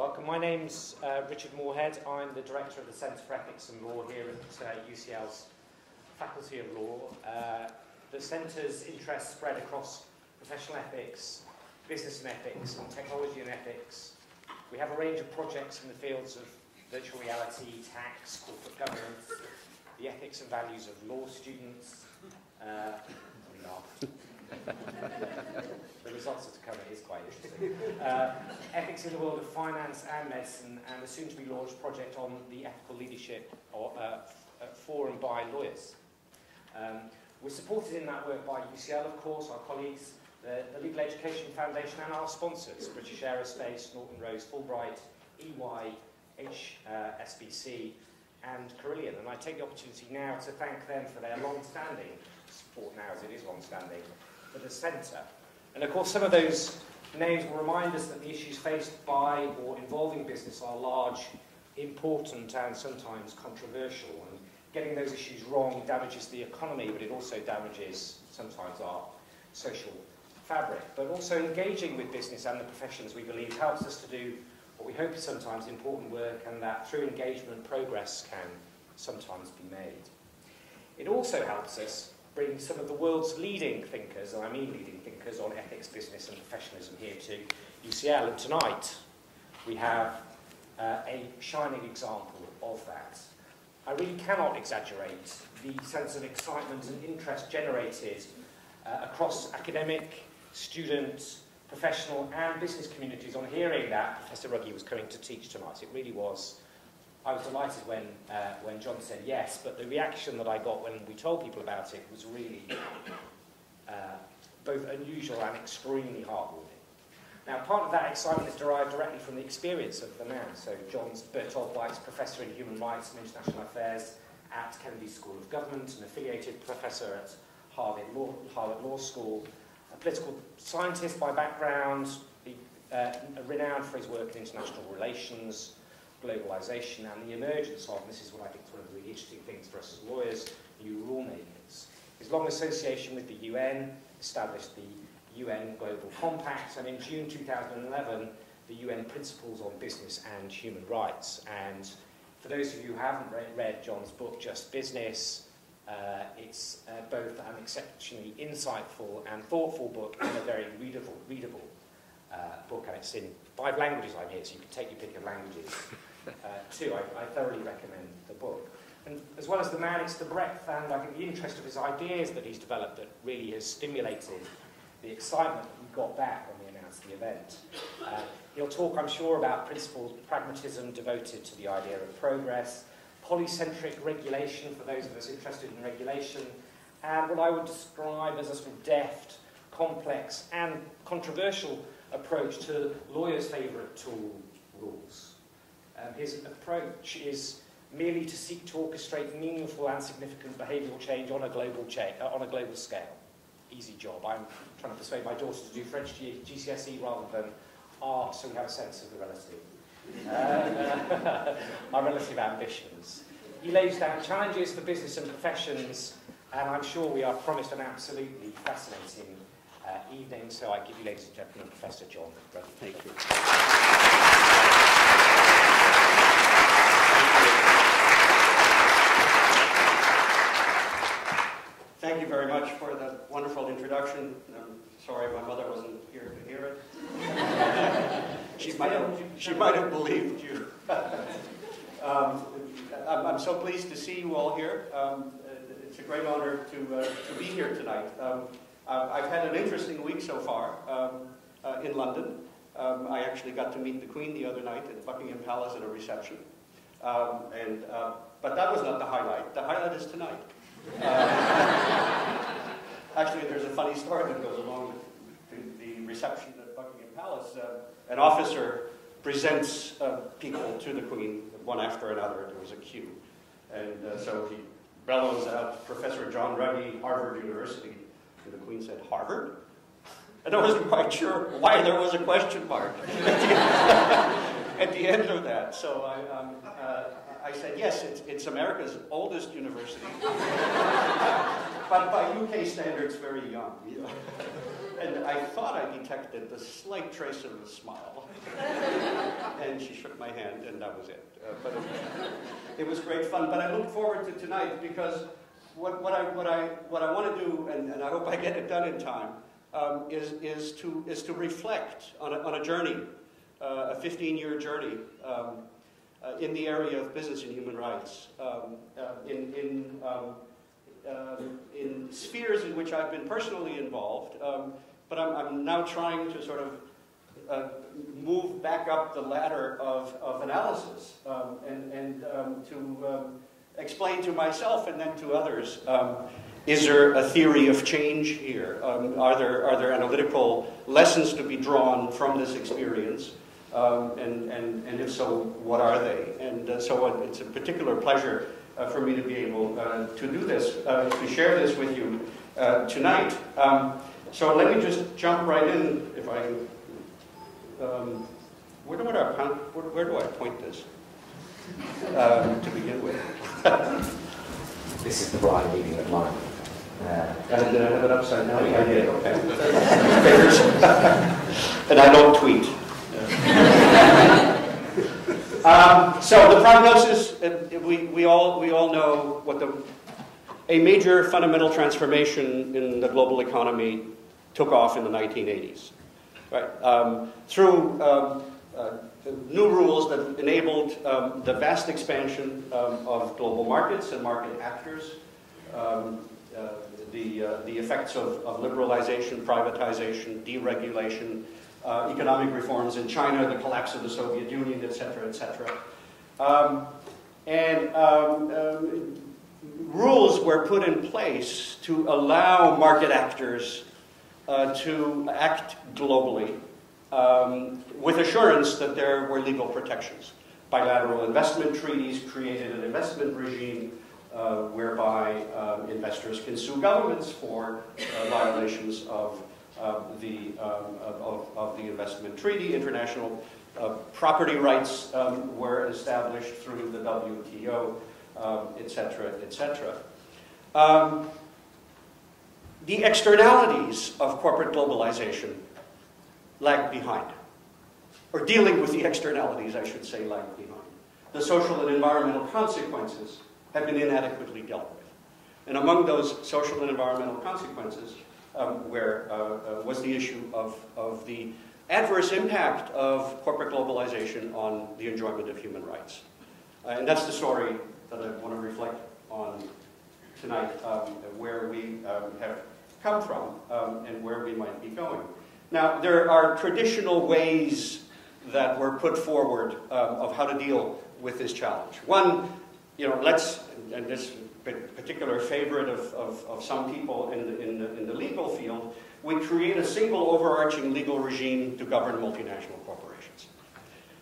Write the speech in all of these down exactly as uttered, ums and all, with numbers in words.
Welcome, my name's uh, Richard Moorhead. I'm the Director of the Centre for Ethics and Law here at uh, U C L's Faculty of Law. Uh, the Centre's interests spread across professional ethics, business and ethics, and technology and ethics. We have a range of projects in the fields of virtual reality, tax, corporate governance, the ethics and values of law students. Uh, the results that are to come is quite interesting. Uh, ethics in the world of finance and medicine, and a soon-to-be launched project on the ethical leadership of, uh, for and by lawyers. Um, we're supported in that work by U C L, of course, our colleagues, the, the Legal Education Foundation, and our sponsors, British Aerospace, Norton Rose, Fulbright, E Y, H S B C, and Carillion. And I take the opportunity now to thank them for their long-standing support, now as it is long-standing, for the centre. And of course, some of those names will remind us that the issues faced by or involving business are large, important, and sometimes controversial. And getting those issues wrong damages the economy, but it also damages sometimes our social fabric. But also engaging with business and the professions, we believe, helps us to do what we hope is sometimes important work, and that through engagement, progress can sometimes be made. It also helps us bring some of the world's leading thinkers, and I mean leading thinkers, on ethics, business and professionalism here to U C L. And tonight we have uh, a shining example of that. I really cannot exaggerate the sense of excitement and interest generated uh, across academic, student, professional and business communities on hearing that Professor Ruggie was coming to teach tonight. It really was. I was delighted when, uh, when John said yes, but the reaction that I got when we told people about it was really uh, both unusual and extremely heartwarming. Now, part of that excitement is derived directly from the experience of the man. So John's Bertolt Weiss Professor in Human Rights and International Affairs at Kennedy School of Government, an affiliated professor at Harvard Law, Harvard Law School, a political scientist by background, uh, renowned for his work in international relations, globalisation and the emergence of, and this is what I think is one of the really interesting things for us as lawyers, new rule makers. His long association with the U N established the U N Global Compact, and in June two thousand eleven, the U N Principles on Business and Human Rights. And for those of you who haven't re read John's book, Just Business, uh, it's uh, both an exceptionally insightful and thoughtful book and a very readable, readable uh, book, and it's in five languages, I'm here, so you can take your pick of languages. Uh, too, I, I thoroughly recommend the book. And as well as the man, it's the breadth and I think the interest of his ideas that he's developed that really has stimulated the excitement that we got back when we announced the event. Uh, he'll talk, I'm sure, about principles of pragmatism devoted to the idea of progress, polycentric regulation for those of us interested in regulation, and what I would describe as a sort of deft, complex and controversial approach to lawyers' favourite tool, rules. Um, his approach is merely to seek to orchestrate meaningful and significant behavioural change on a global cha uh, on a global scale. Easy job. I'm trying to persuade my daughter to do French G C S E rather than art, so we have a sense of the relative, uh, our relative ambitions. He lays down challenges for business and professions, and I'm sure we are promised an absolutely fascinating uh, evening. So I give you, ladies and gentlemen, Professor John Ruggie. Thank you. Thank you very much for that wonderful introduction. I'm sorry my mother wasn't here to hear it. she, might have, she might have believed you. um, I'm, I'm so pleased to see you all here. Um, it's a great honor to, uh, to be here tonight. Um, I've had an interesting week so far um, uh, in London. Um, I actually got to meet the Queen the other night at Buckingham Palace at a reception. Um, and, uh, but that was not the highlight. The highlight is tonight. Uh, actually, there's a funny story that goes along with the, the reception at Buckingham Palace. Uh, an officer presents uh, people to the Queen, one after another. There was a queue. And uh, so he bellows out, Professor John Ruggie, Harvard University. And the Queen said, Harvard? And I wasn't quite sure why there was a question mark at the end of that. So I... Um, uh, I said, yes, it's, it's America's oldest university, but by U K standards, very young. And I thought I detected the slight trace of a smile. And she shook my hand, and that was it. Uh, but it, it was great fun. But I look forward to tonight, because what, what I what I what I want to do, and, and I hope I get it done in time, um, is is to is to reflect on a, on a journey, uh, a fifteen-year journey um, uh, in the area of business and human rights, um, uh, in in um, Um, in spheres in which I've been personally involved, um, but I'm, I'm now trying to sort of uh, move back up the ladder of, of analysis um, and, and um, to um, explain to myself and then to others, um, is there a theory of change here? Um, are there, are there analytical lessons to be drawn from this experience? Um, and, and, and if so, what are they? And uh, so it's a particular pleasure Uh, for me to be able uh, to do this, uh, to share this with you uh, tonight. Um, so let me just jump right in. If I, um, where do I where, where do I point this uh, to begin with? This is the right reading of mine. Uh, and did I have it upside down? Yeah, I did. Okay. And I don't tweet. No. Um, so the prognosis, we, we, all, we all know what the, a major fundamental transformation in the global economy took off in the nineteen eighties, right? Um, through um, uh, new rules that enabled um, the vast expansion um, of global markets and market actors, um, uh, the, uh, the effects of, of liberalization, privatization, deregulation, Uh, economic reforms in China, the collapse of the Soviet Union, et cetera, et cetera. Um, and um, um, rules were put in place to allow market actors uh, to act globally um, with assurance that there were legal protections. Bilateral investment treaties created an investment regime uh, whereby uh, investors can sue governments for uh, violations of Uh, the, um, of, of the investment treaty. International uh, property rights um, were established through the W T O, um, et cetera, et cetera. Um, the externalities of corporate globalization lag behind, or dealing with the externalities, I should say, lag behind. The social and environmental consequences have been inadequately dealt with. And among those social and environmental consequences, Um, where uh, uh, was the issue of, of the adverse impact of corporate globalization on the enjoyment of human rights. Uh, and that's the story that I want to reflect on tonight, um, where we um, have come from um, and where we might be going. Now, there are traditional ways that were put forward um, of how to deal with this challenge. One, you know, let's, and this particular favorite of, of, of some people in the, in, the, in the legal field, we create a single overarching legal regime to govern multinational corporations.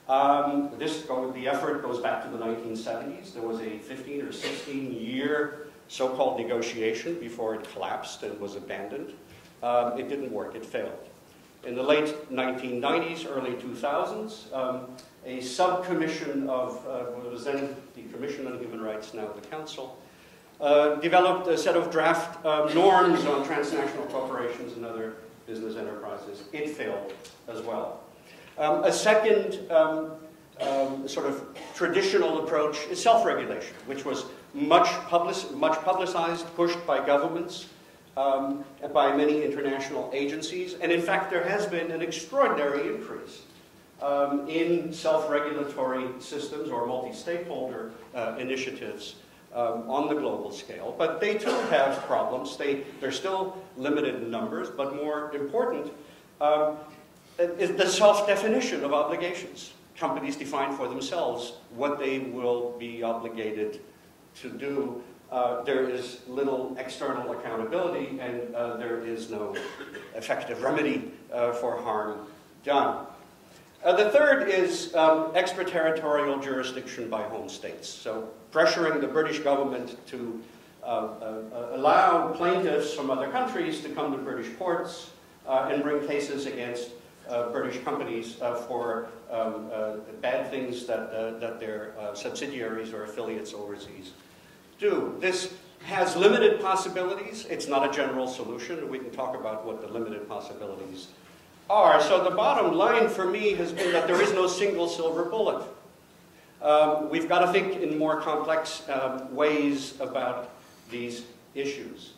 Um, this go, the effort goes back to the nineteen seventies. There was a fifteen or sixteen year so-called negotiation before it collapsed and was abandoned. Um, it didn't work, it failed. In the late nineteen nineties, early two thousands, um, a sub-commission of uh, what was then the Commission on Human Rights, now the Council, Uh, developed a set of draft uh, norms on transnational corporations and other business enterprises. It failed as well. Um, a second um, um, sort of traditional approach is self-regulation, which was much, public much publicized, pushed by governments, um, and by many international agencies. And in fact, there has been an extraordinary increase um, in self-regulatory systems or multi-stakeholder uh, initiatives Um, on the global scale, but they too have problems. They, they're still limited in numbers, but more important um, is the self-definition of obligations. Companies define for themselves what they will be obligated to do. Uh, there is little external accountability, and uh, there is no effective remedy uh, for harm done. Uh, the third is um, extraterritorial jurisdiction by home states. So pressuring the British government to uh, uh, allow plaintiffs from other countries to come to British courts uh, and bring cases against uh, British companies uh, for um, uh, bad things that, uh, that their uh, subsidiaries or affiliates overseas do. This has limited possibilities. It's not a general solution. We can talk about what the limited possibilities are. So the bottom line for me has been that there is no single silver bullet. Um, we've got to think in more complex um, ways about these issues.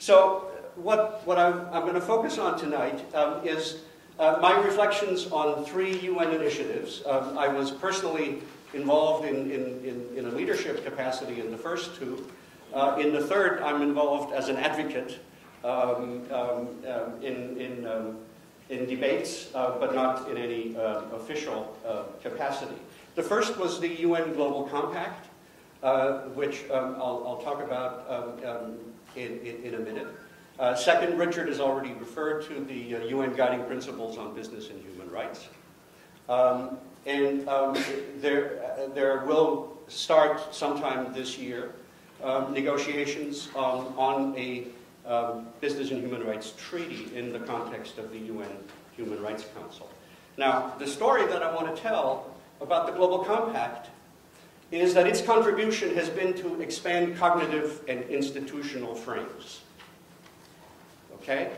So what, what I'm, I'm going to focus on tonight um, is uh, my reflections on three U N initiatives. Um, I was personally involved in, in, in, in a leadership capacity in the first two. Uh, in the third, I'm involved as an advocate um, um, um, in, in, um, in debates, uh, but not in any uh, official uh, capacity. The first was the U N Global Compact, uh, which um, I'll, I'll talk about um, um, in, in, in a minute. Uh, second, Richard has already referred to the uh, U N Guiding Principles on Business and Human Rights. Um, and um, there, there will start sometime this year Um, negotiations um, on a um, business and human rights treaty in the context of the U N Human Rights Council. Now, the story that I want to tell about the Global Compact is that its contribution has been to expand cognitive and institutional frames. Okay?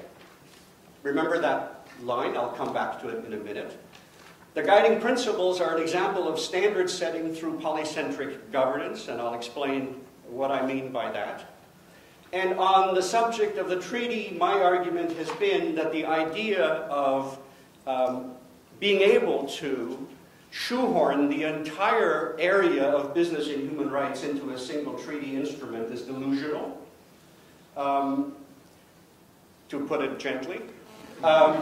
Remember that line. I'll come back to it in a minute. The guiding principles are an example of standard setting through polycentric governance, and I'll explain what I mean by that. And on the subject of the treaty, my argument has been that the idea of um, being able to shoehorn the entire area of business and human rights into a single treaty instrument is delusional, um, to put it gently. Um,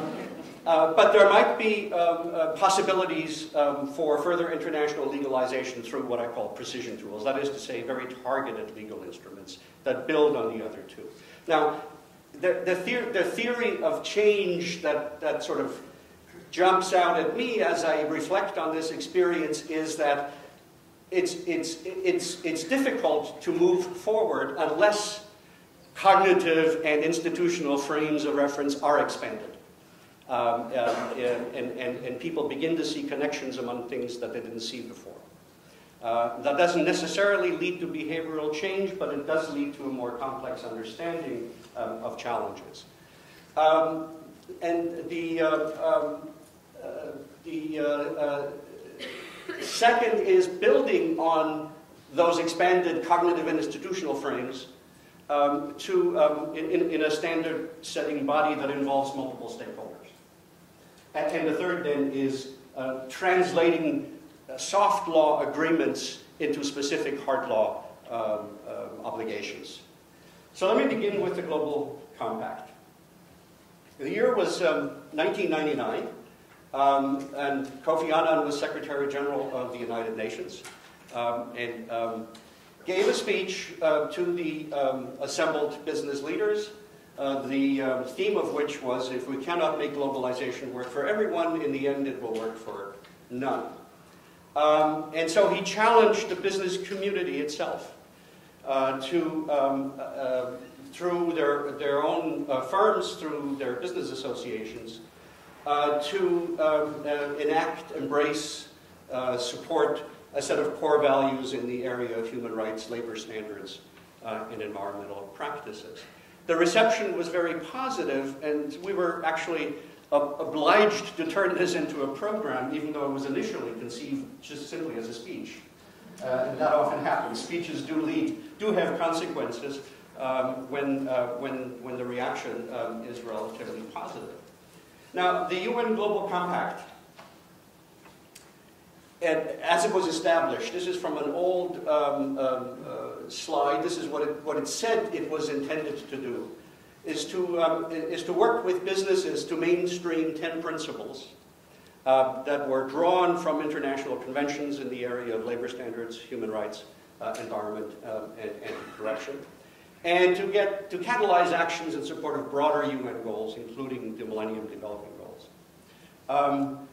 uh, but there might be um, uh, possibilities um, for further international legalization through what I call precision tools, that is to say, very targeted legal instruments that build on the other two. Now, the, the, theor the theory of change that, that sort of jumps out at me as I reflect on this experience is that it's, it's, it's, it's difficult to move forward unless cognitive and institutional frames of reference are expanded. Um, and, and, and, and people begin to see connections among things that they didn't see before. Uh, that doesn't necessarily lead to behavioral change, but it does lead to a more complex understanding um, of challenges. Um, and the, uh, um, uh, the uh, uh, second is building on those expanded cognitive and institutional frames Um, to, um, in, in a standard setting body that involves multiple stakeholders. And, and the third then is uh, translating soft law agreements into specific hard law um, uh, obligations. So let me begin with the Global Compact. The year was um, nineteen ninety-nine, um, and Kofi Annan was Secretary General of the United Nations. Um, and um, gave a speech uh, to the um, assembled business leaders, uh, the um, theme of which was, if we cannot make globalization work for everyone, in the end it will work for none. Um, and so he challenged the business community itself uh, to, um, uh, through their, their own uh, firms, through their business associations, uh, to um, uh, enact, embrace, uh, support a set of core values in the area of human rights, labor standards, uh, and environmental practices. The reception was very positive, and we were actually ob obliged to turn this into a program, even though it was initially conceived just simply as a speech. Uh, and that often happens. Speeches do lead, do have consequences um, when, uh, when, when the reaction um, is relatively positive. Now, the U N Global Compact, and as it was established, this is from an old um, um, uh, slide. This is what it, what it said it was intended to do, is to, um, is to work with businesses to mainstream ten principles uh, that were drawn from international conventions in the area of labor standards, human rights, uh, environment, uh, and, and corruption, and to, get, to catalyze actions in support of broader U N goals, including the Millennium Development Goals. Um,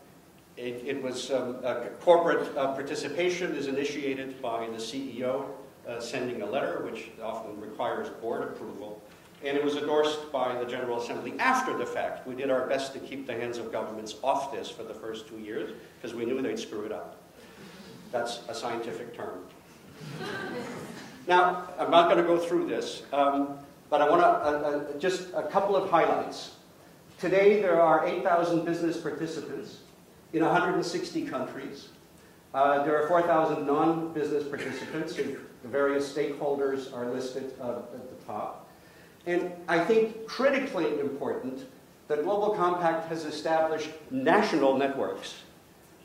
It, it was um, uh, corporate uh, participation is initiated by the C E O uh, sending a letter, which often requires board approval, and it was endorsed by the General Assembly after the fact. We did our best to keep the hands of governments off this for the first two years because we knew they'd screw it up. That's a scientific term. Now, I'm not going to go through this, um, but I want to uh, uh, just a couple of highlights. Today, there are eight thousand business participants in one hundred sixty countries. Uh, there are four thousand non-business participants, and the various stakeholders are listed uh, at the top. And I think critically important, the Global Compact has established national networks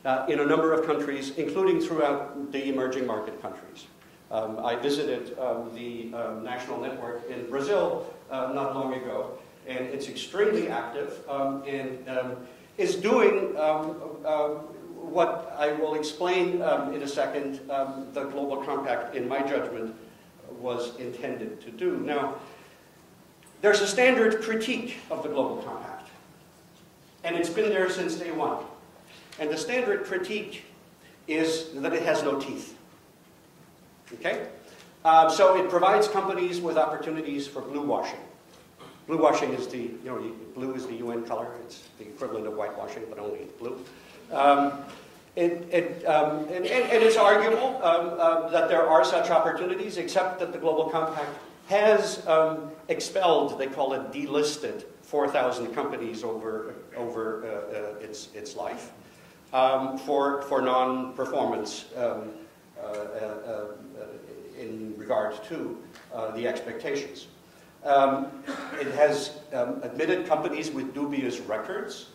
uh, in a number of countries, including throughout the emerging market countries. Um, I visited um, the um, national network in Brazil uh, not long ago, and it's extremely active um, and um, is doing um, uh, what I will explain um, in a second um, the Global Compact, in my judgment, was intended to do. Now, there's a standard critique of the Global Compact, and it's been there since day one. And the standard critique is that it has no teeth. Okay? Um, so it provides companies with opportunities for blue washing. Blue washing is the, you know, blue is the U N color. It's the equivalent of whitewashing, but only blue. Um, it, it, um, and, and, and it's arguable um, uh, that there are such opportunities, except that the Global Compact has um, expelled, they call it delisted, four thousand companies over, over uh, uh, its, its life um, for, for non-performance um, Uh, uh, uh, in regard to uh, the expectations. Um, it has um, admitted companies with dubious records.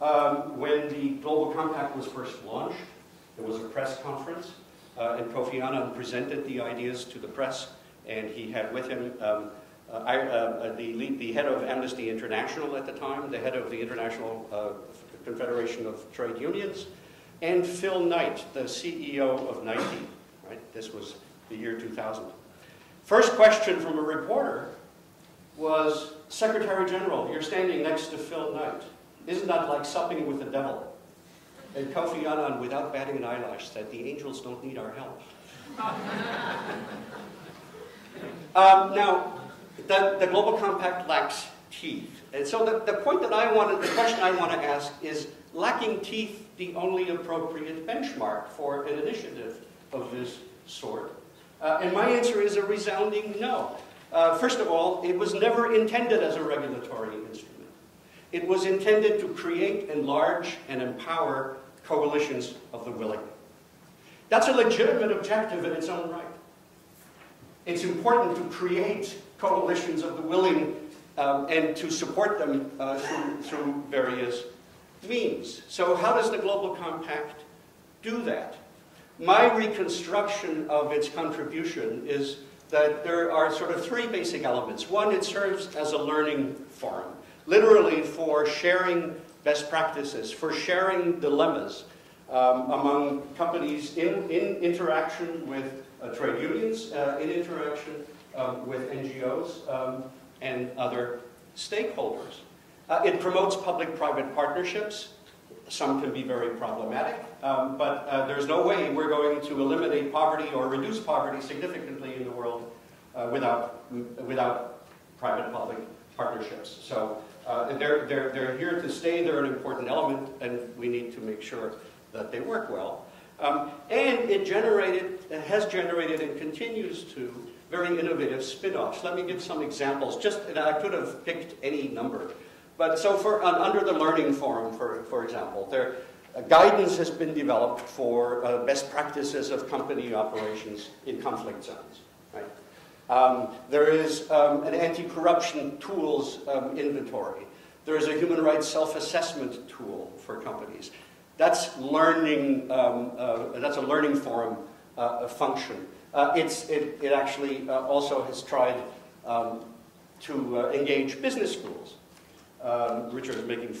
Um, when the Global Compact was first launched, there was a press conference, uh, and Kofi Annan presented the ideas to the press, and he had with him um, uh, I, uh, the, lead, the head of Amnesty International at the time, the head of the International uh, Confederation of Trade Unions, and Phil Knight, the C E O of Nike, right? This was the year two thousand. First question from a reporter was, Secretary General, you're standing next to Phil Knight. Isn't that like supping with the devil? And Kofi Annan, without batting an eyelash, said, the angels don't need our help. um, now, the, the Global Compact lacks teeth. And so the, the point that I wanted, the question I want to ask is, lacking teeth the only appropriate benchmark for an initiative of this sort? Uh, and my answer is a resounding no. Uh, first of all, it was never intended as a regulatory instrument. It was intended to create, enlarge, and empower coalitions of the willing. That's a legitimate objective in its own right. It's important to create coalitions of the willing um, and to support them uh, through, through various means. So how does the Global Compact do that? My reconstruction of its contribution is that there are sort of three basic elements. One, it serves as a learning forum, literally for sharing best practices, for sharing dilemmas um, among companies in, in interaction with uh, trade unions, uh, in interaction um, with N G Os um, and other stakeholders. Uh, it promotes public-private partnerships. Some can be very problematic, um, but uh, there's no way we're going to eliminate poverty or reduce poverty significantly in the world uh, without, without private-public partnerships. So uh, they're, they're, they're here to stay, they're an important element, and we need to make sure that they work well. Um, and it generated, it has generated and continues to very innovative spin-offs. Let me give some examples, just, and I could have picked any number. But so for, uh, under the Learning Forum, for, for example, there, uh, guidance has been developed for uh, best practices of company operations in conflict zones. Right? Um, there is um, an anti-corruption tools um, inventory. There is a human rights self-assessment tool for companies. That's learning. Um, uh, that's a Learning Forum uh, function. Uh, it's, it, it actually uh, also has tried um, to uh, engage business schools. Um, Richard was making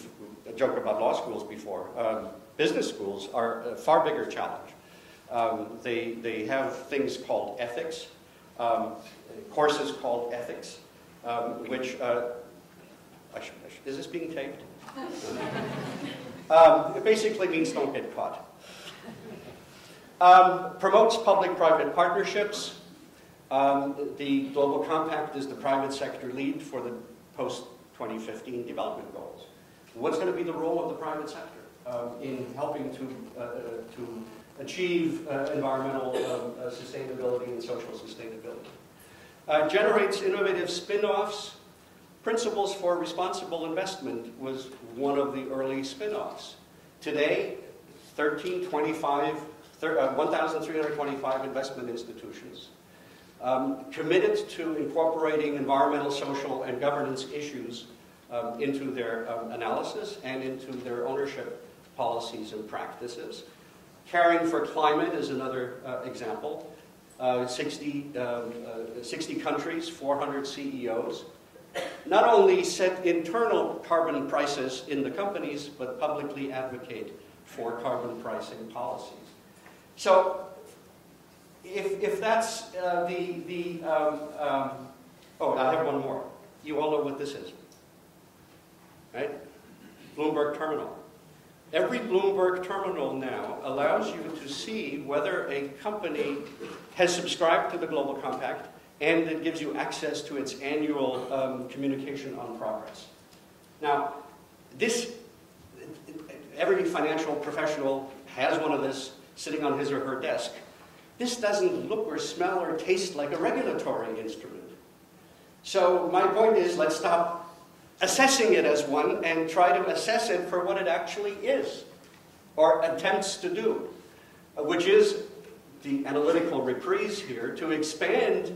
a joke about law schools before. Um, business schools are a far bigger challenge. Um, they, they have things called ethics, um, courses called ethics, um, which, uh, I should, I should, is this being taped? um, it basically means don't get caught. Um, promotes public-private partnerships. Um, the Global Compact is the private sector lead for the post twenty fifteen development goals. What's going to be the role of the private sector um, in helping to, uh, to achieve uh, environmental um, uh, sustainability and social sustainability. Uh, generates innovative spin-offs. Principles for Responsible Investment was one of the early spin-offs. Today, one thousand three hundred twenty-five investment institutions um, committed to incorporating environmental, social, and governance issues um, into their um, analysis and into their ownership policies and practices. Caring for Climate is another uh, example. Uh, sixty countries, four hundred C E Os. Not only set internal carbon prices in the companies, but publicly advocate for carbon pricing policies. So, if, if that's uh, the, the um, um, oh, I have one more. You all know what this is, right? Bloomberg Terminal. Every Bloomberg Terminal now allows you to see whether a company has subscribed to the Global Compact, and it gives you access to its annual um, communication on progress. Now, this, every financial professional has one of this sitting on his or her desk. This doesn't look or smell or taste like a regulatory instrument. So my point is, let's stop assessing it as one and try to assess it for what it actually is, or attempts to do, which is the analytical reprise here, to expand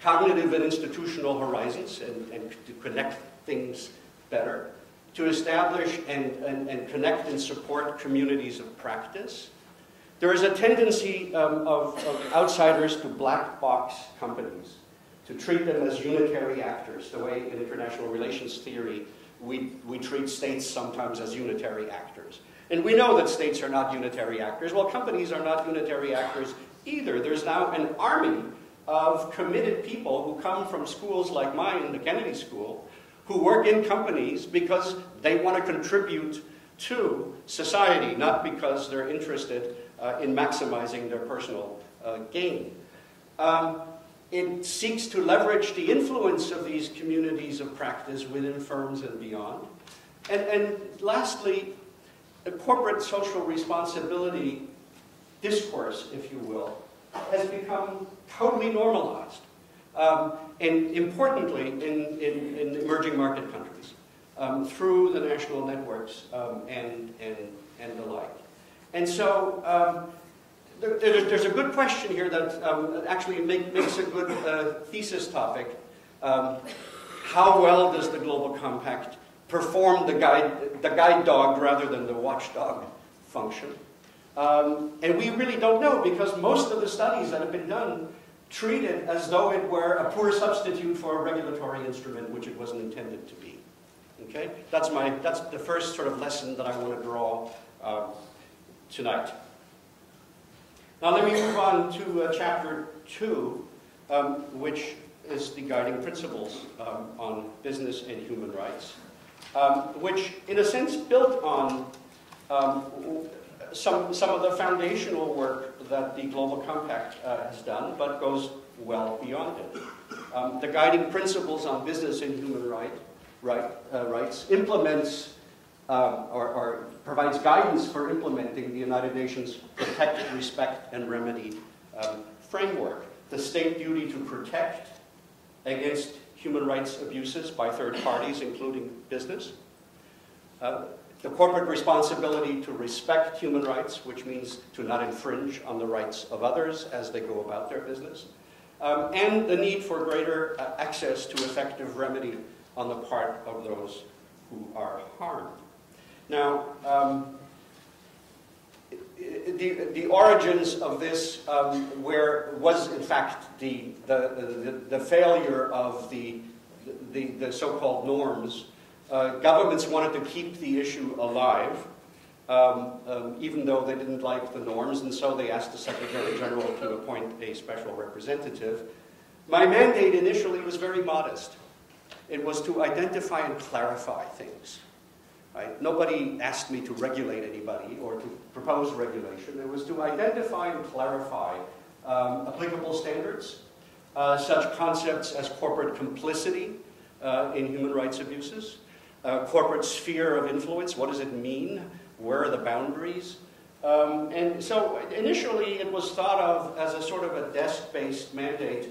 cognitive and institutional horizons, and, and to connect things better, to establish and, and, and connect and support communities of practice. There is a tendency um, of, of outsiders to black box companies, to treat them as unitary actors, the way in international relations theory we, we treat states sometimes as unitary actors. And we know that states are not unitary actors. Well, companies are not unitary actors either. There's now an army of committed people who come from schools like mine, the Kennedy School, who work in companies because they want to contribute to society, not because they're interested uh, in maximizing their personal uh, gain. Um, it seeks to leverage the influence of these communities of practice within firms and beyond. And, and lastly, the corporate social responsibility discourse, if you will, has become totally normalized, um, and importantly in, in, in emerging market countries, um, through the national networks um, and, and, and the like. And so um, there, there, there's a good question here that um, actually make, makes a good uh, thesis topic. Um, how well does the Global Compact perform the guide, the guide dog rather than the watchdog function? Um, and we really don't know, because most of the studies that have been done treat it as though it were a poor substitute for a regulatory instrument, which it wasn't intended to be. Okay? That's, my, that's the first sort of lesson that I want to draw uh, tonight. Now let me move on to uh, chapter two, um, which is the guiding principles um, on business and human rights, um, which in a sense built on um, Some, some of the foundational work that the Global Compact uh, has done, but goes well beyond it. Um, the guiding principles on business and human right, right, uh, rights implements um, or, or provides guidance for implementing the United Nations Protect, Respect, and Remedy um, framework. The state duty to protect against human rights abuses by third parties, including business. Uh, The corporate responsibility to respect human rights, which means to not infringe on the rights of others as they go about their business, um, and the need for greater uh, access to effective remedy on the part of those who are harmed. Now, um, the, the origins of this um, where was, in fact, the, the, the, the failure of the, the, the so-called norms. Uh, governments wanted to keep the issue alive, um, um, even though they didn't like the norms, and so they asked the Secretary General to appoint a special representative. My mandate initially was very modest. It was to identify and clarify things. Right? Nobody asked me to regulate anybody or to propose regulation. It was to identify and clarify um, applicable standards, uh, such concepts as corporate complicity uh, in human rights abuses, Uh, corporate sphere of influence, what does it mean? Where are the boundaries? Um, and so initially it was thought of as a sort of a desk-based mandate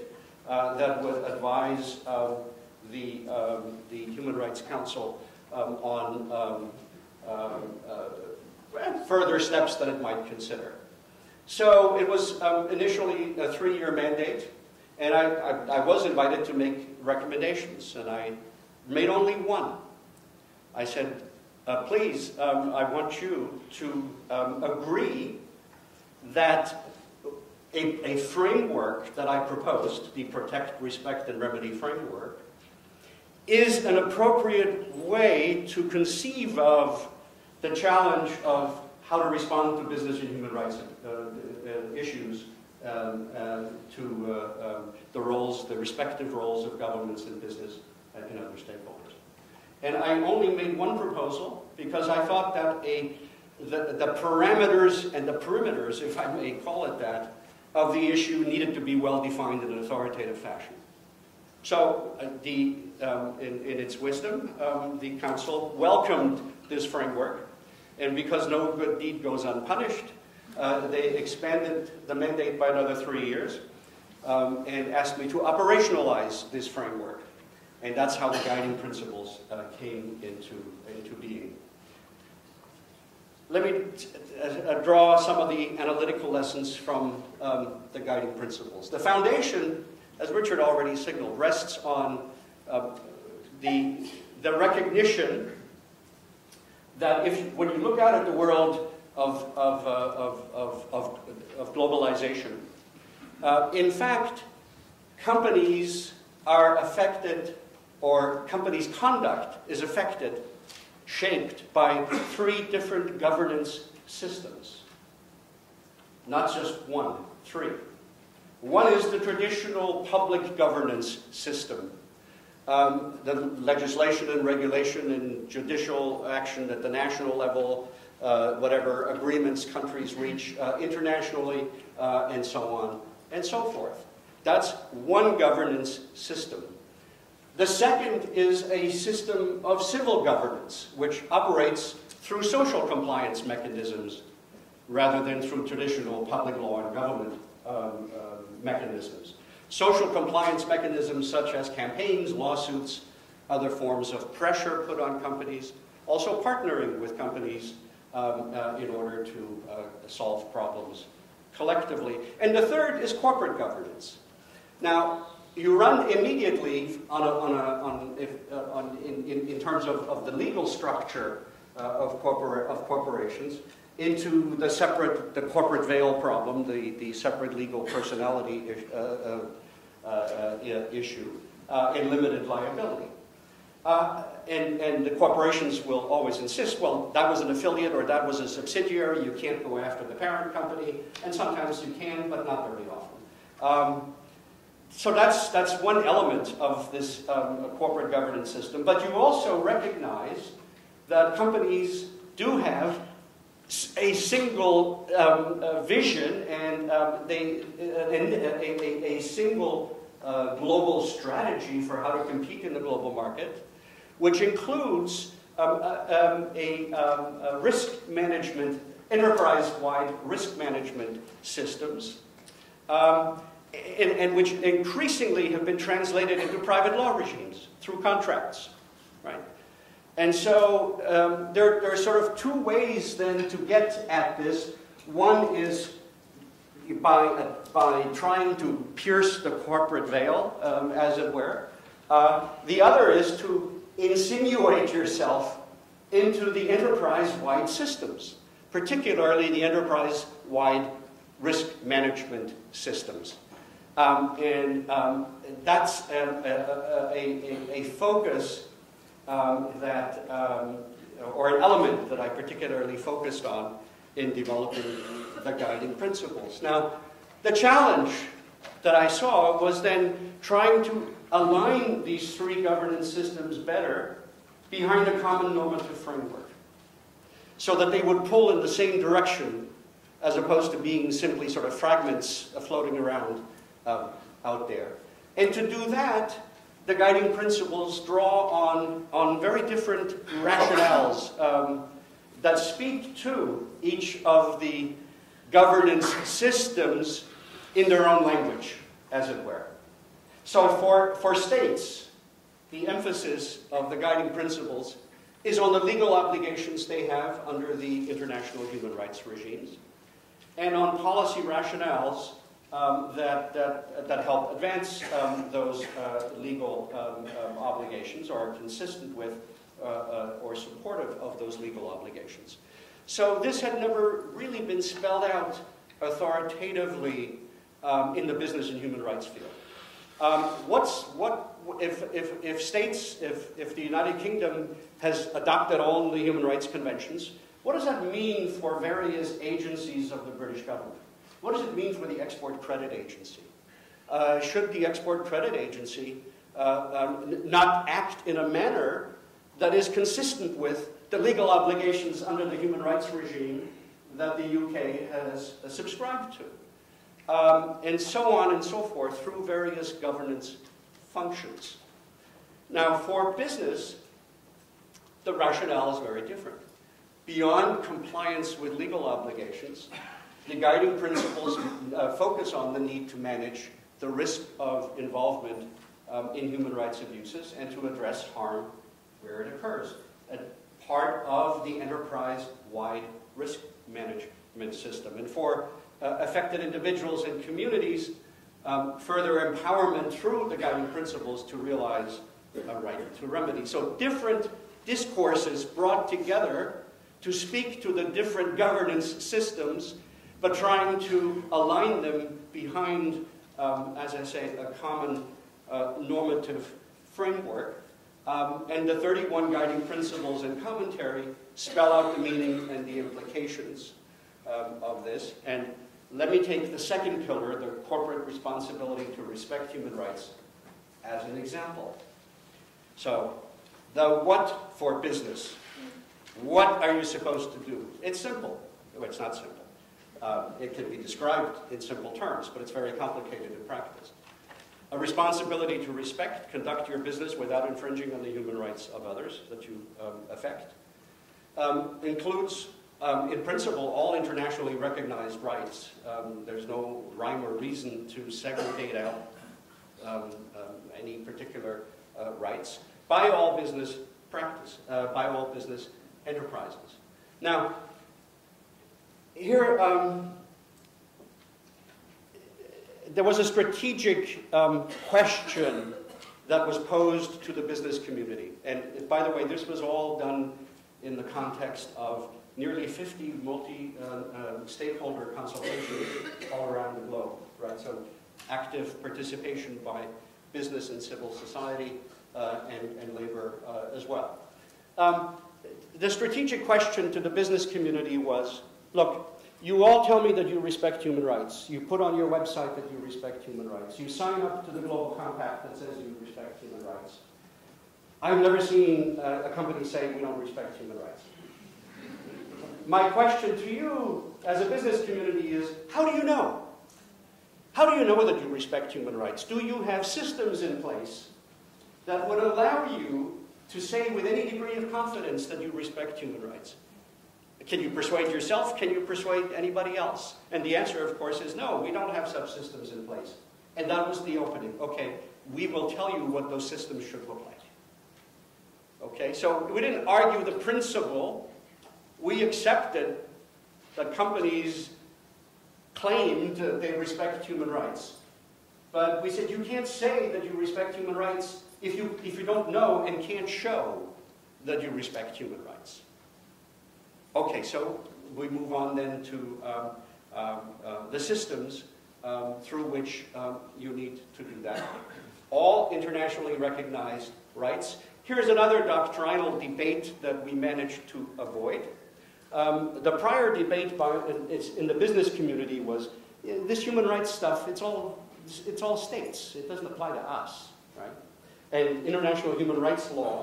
uh, that would advise uh, the, um, the Human Rights Council um, on um, uh, uh, further steps that it might consider. So it was um, initially a three-year mandate, and I, I, I was invited to make recommendations, and I made only one. I said, uh, please, um, I want you to um, agree that a, a framework that I proposed, the Protect, Respect, and Remedy framework, is an appropriate way to conceive of the challenge of how to respond to business and human rights uh, uh, issues, um, uh, to uh, um, the roles, the respective roles of governments and business and, and other stakeholders. And I only made one proposal because I thought that a, the, the parameters and the perimeters, if I may call it that, of the issue needed to be well defined in an authoritative fashion. So uh, the, um, in, in its wisdom, um, the Council welcomed this framework. And because no good deed goes unpunished, uh, they expanded the mandate by another three years um, and asked me to operationalize this framework. And that's how the guiding principles uh, came into, into being. Let me t uh, draw some of the analytical lessons from um, the guiding principles. The foundation, as Richard already signaled, rests on uh, the, the recognition that if, when you look out at the world of, of, uh, of, of, of, of globalization, uh, in fact, companies are affected, or companies' conduct is affected, shaped by three different governance systems. Not just one, three. One is the traditional public governance system. Um, the legislation and regulation and judicial action at the national level, uh, whatever agreements countries reach uh, internationally, uh, and so on and so forth. That's one governance system. The second is a system of civil governance, which operates through social compliance mechanisms rather than through traditional public law and government um, uh, mechanisms. Social compliance mechanisms such as campaigns, lawsuits, other forms of pressure put on companies, also partnering with companies um, uh, in order to uh, solve problems collectively. And the third is corporate governance. Now, you run immediately on a, on a, on if, uh, on in, in, in terms of, of the legal structure uh, of, corpora of corporations into the separate, the corporate veil problem, the, the separate legal personality is, uh, uh, Uh, uh, issue uh, and limited liability. Uh, and, and the corporations will always insist, well, that was an affiliate or that was a subsidiary, you can't go after the parent company, and sometimes you can, but not very often. Um, so that's, that's one element of this um, corporate governance system, but you also recognize that companies do have a single um, uh, vision and um, they, uh, and a, a, a single uh, global strategy for how to compete in the global market, which includes um, uh, um, a, um, a risk management, enterprise-wide risk management systems, um, and, and which increasingly have been translated into private law regimes through contracts, right? And so um, there, there are sort of two ways then to get at this. One is by, uh, by trying to pierce the corporate veil, um, as it were. Uh, the other is to insinuate yourself into the enterprise-wide systems, particularly the enterprise-wide risk management systems. Um, and um, that's a, a, a, a focus Um, that, um, or an element that I particularly focused on in developing the guiding principles. Now, the challenge that I saw was then trying to align these three governance systems better behind a common normative framework so that they would pull in the same direction as opposed to being simply sort of fragments floating around um, out there. And to do that, the guiding principles draw on, on very different rationales um, that speak to each of the governance systems in their own language, as it were. So for, for states, the emphasis of the guiding principles is on the legal obligations they have under the international human rights regimes, and on policy rationales um, that, that, that help advance um, those uh, legal um, um, obligations, or are consistent with uh, uh, or supportive of those legal obligations. So this had never really been spelled out authoritatively um, in the business and human rights field. Um, what's, what, if, if, if states, if, if the United Kingdom has adopted all the human rights conventions, what does that mean for various agencies of the British government? What does it mean for the Export Credit Agency? Uh, should the Export Credit Agency uh, um, not act in a manner that is consistent with the legal obligations under the human rights regime that the U K has uh, subscribed to? Um, and so on and so forth through various governance functions. Now, for business, the rationale is very different. Beyond compliance with legal obligations, the guiding principles uh, focus on the need to manage the risk of involvement um, in human rights abuses and to address harm where it occurs, a part of the enterprise-wide risk management system. And for Uh, affected individuals and communities, um, further empowerment through the guiding principles to realize a right to remedy. So different discourses brought together to speak to the different governance systems, but trying to align them behind, um, as I say, a common uh, normative framework. Um, and the thirty-one guiding principles and commentary spell out the meaning and the implications um, of this. And let me take the second pillar, the corporate responsibility to respect human rights, as an example. So, the what for business. What are you supposed to do? It's simple. Well, it's not simple. Um, it can be described in simple terms, but it's very complicated in practice. A responsibility to respect, conduct your business without infringing on the human rights of others that you um, affect, um, includes Um, in principle, all internationally recognized rights. Um, there's no rhyme or reason to segregate out um, um, any particular uh, rights by all business practice, uh, by all business enterprises. Now, here um, there was a strategic um, question that was posed to the business community, and by the way, this was all done in the context of nearly fifty multi-stakeholder uh, uh, consultations all around the globe, right? So active participation by business and civil society uh, and, and labor uh, as well. Um, the strategic question to the business community was, look, you all tell me that you respect human rights. You put on your website that you respect human rights. You sign up to the Global Compact that says you respect human rights. I've never seen uh, a company say we don't respect human rights. My question to you as a business community is, how do you know? How do you know that you respect human rights? Do you have systems in place that would allow you to say with any degree of confidence that you respect human rights? Can you persuade yourself? Can you persuade anybody else? And the answer, of course, is no, we don't have such systems in place. And that was the opening. Okay, we will tell you what those systems should look like. Okay, so we didn't argue the principle. We accepted that companies claimed that they respect human rights. But we said, you can't say that you respect human rights if you, if you don't know and can't show that you respect human rights. Okay, so we move on then to um, um, uh, the systems um, through which um, you need to do that. All internationally recognized rights. Here's another doctrinal debate that we managed to avoid. Um, the prior debate by, in, in the business community was, this human rights stuff, it's all, it's all states. It doesn't apply to us, right? And international human rights law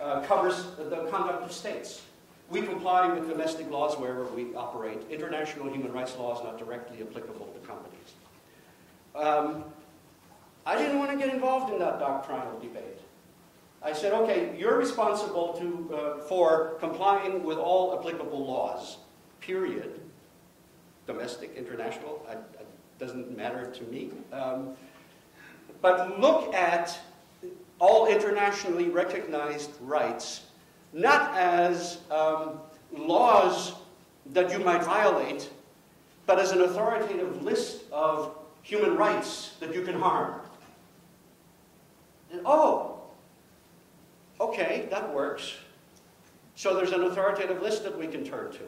uh, covers the conduct of states. We comply with domestic laws wherever we operate. International human rights law is not directly applicable to companies. Um, I didn't want to get involved in that doctrinal debate. I said, okay, you're responsible to, uh, for complying with all applicable laws, period. Domestic, international, I, I, doesn't matter to me. Um, but look at all internationally recognized rights, not as um, laws that you might violate, but as an authoritative list of human rights that you can harm. And, oh, okay, that works. So there's an authoritative list that we can turn to.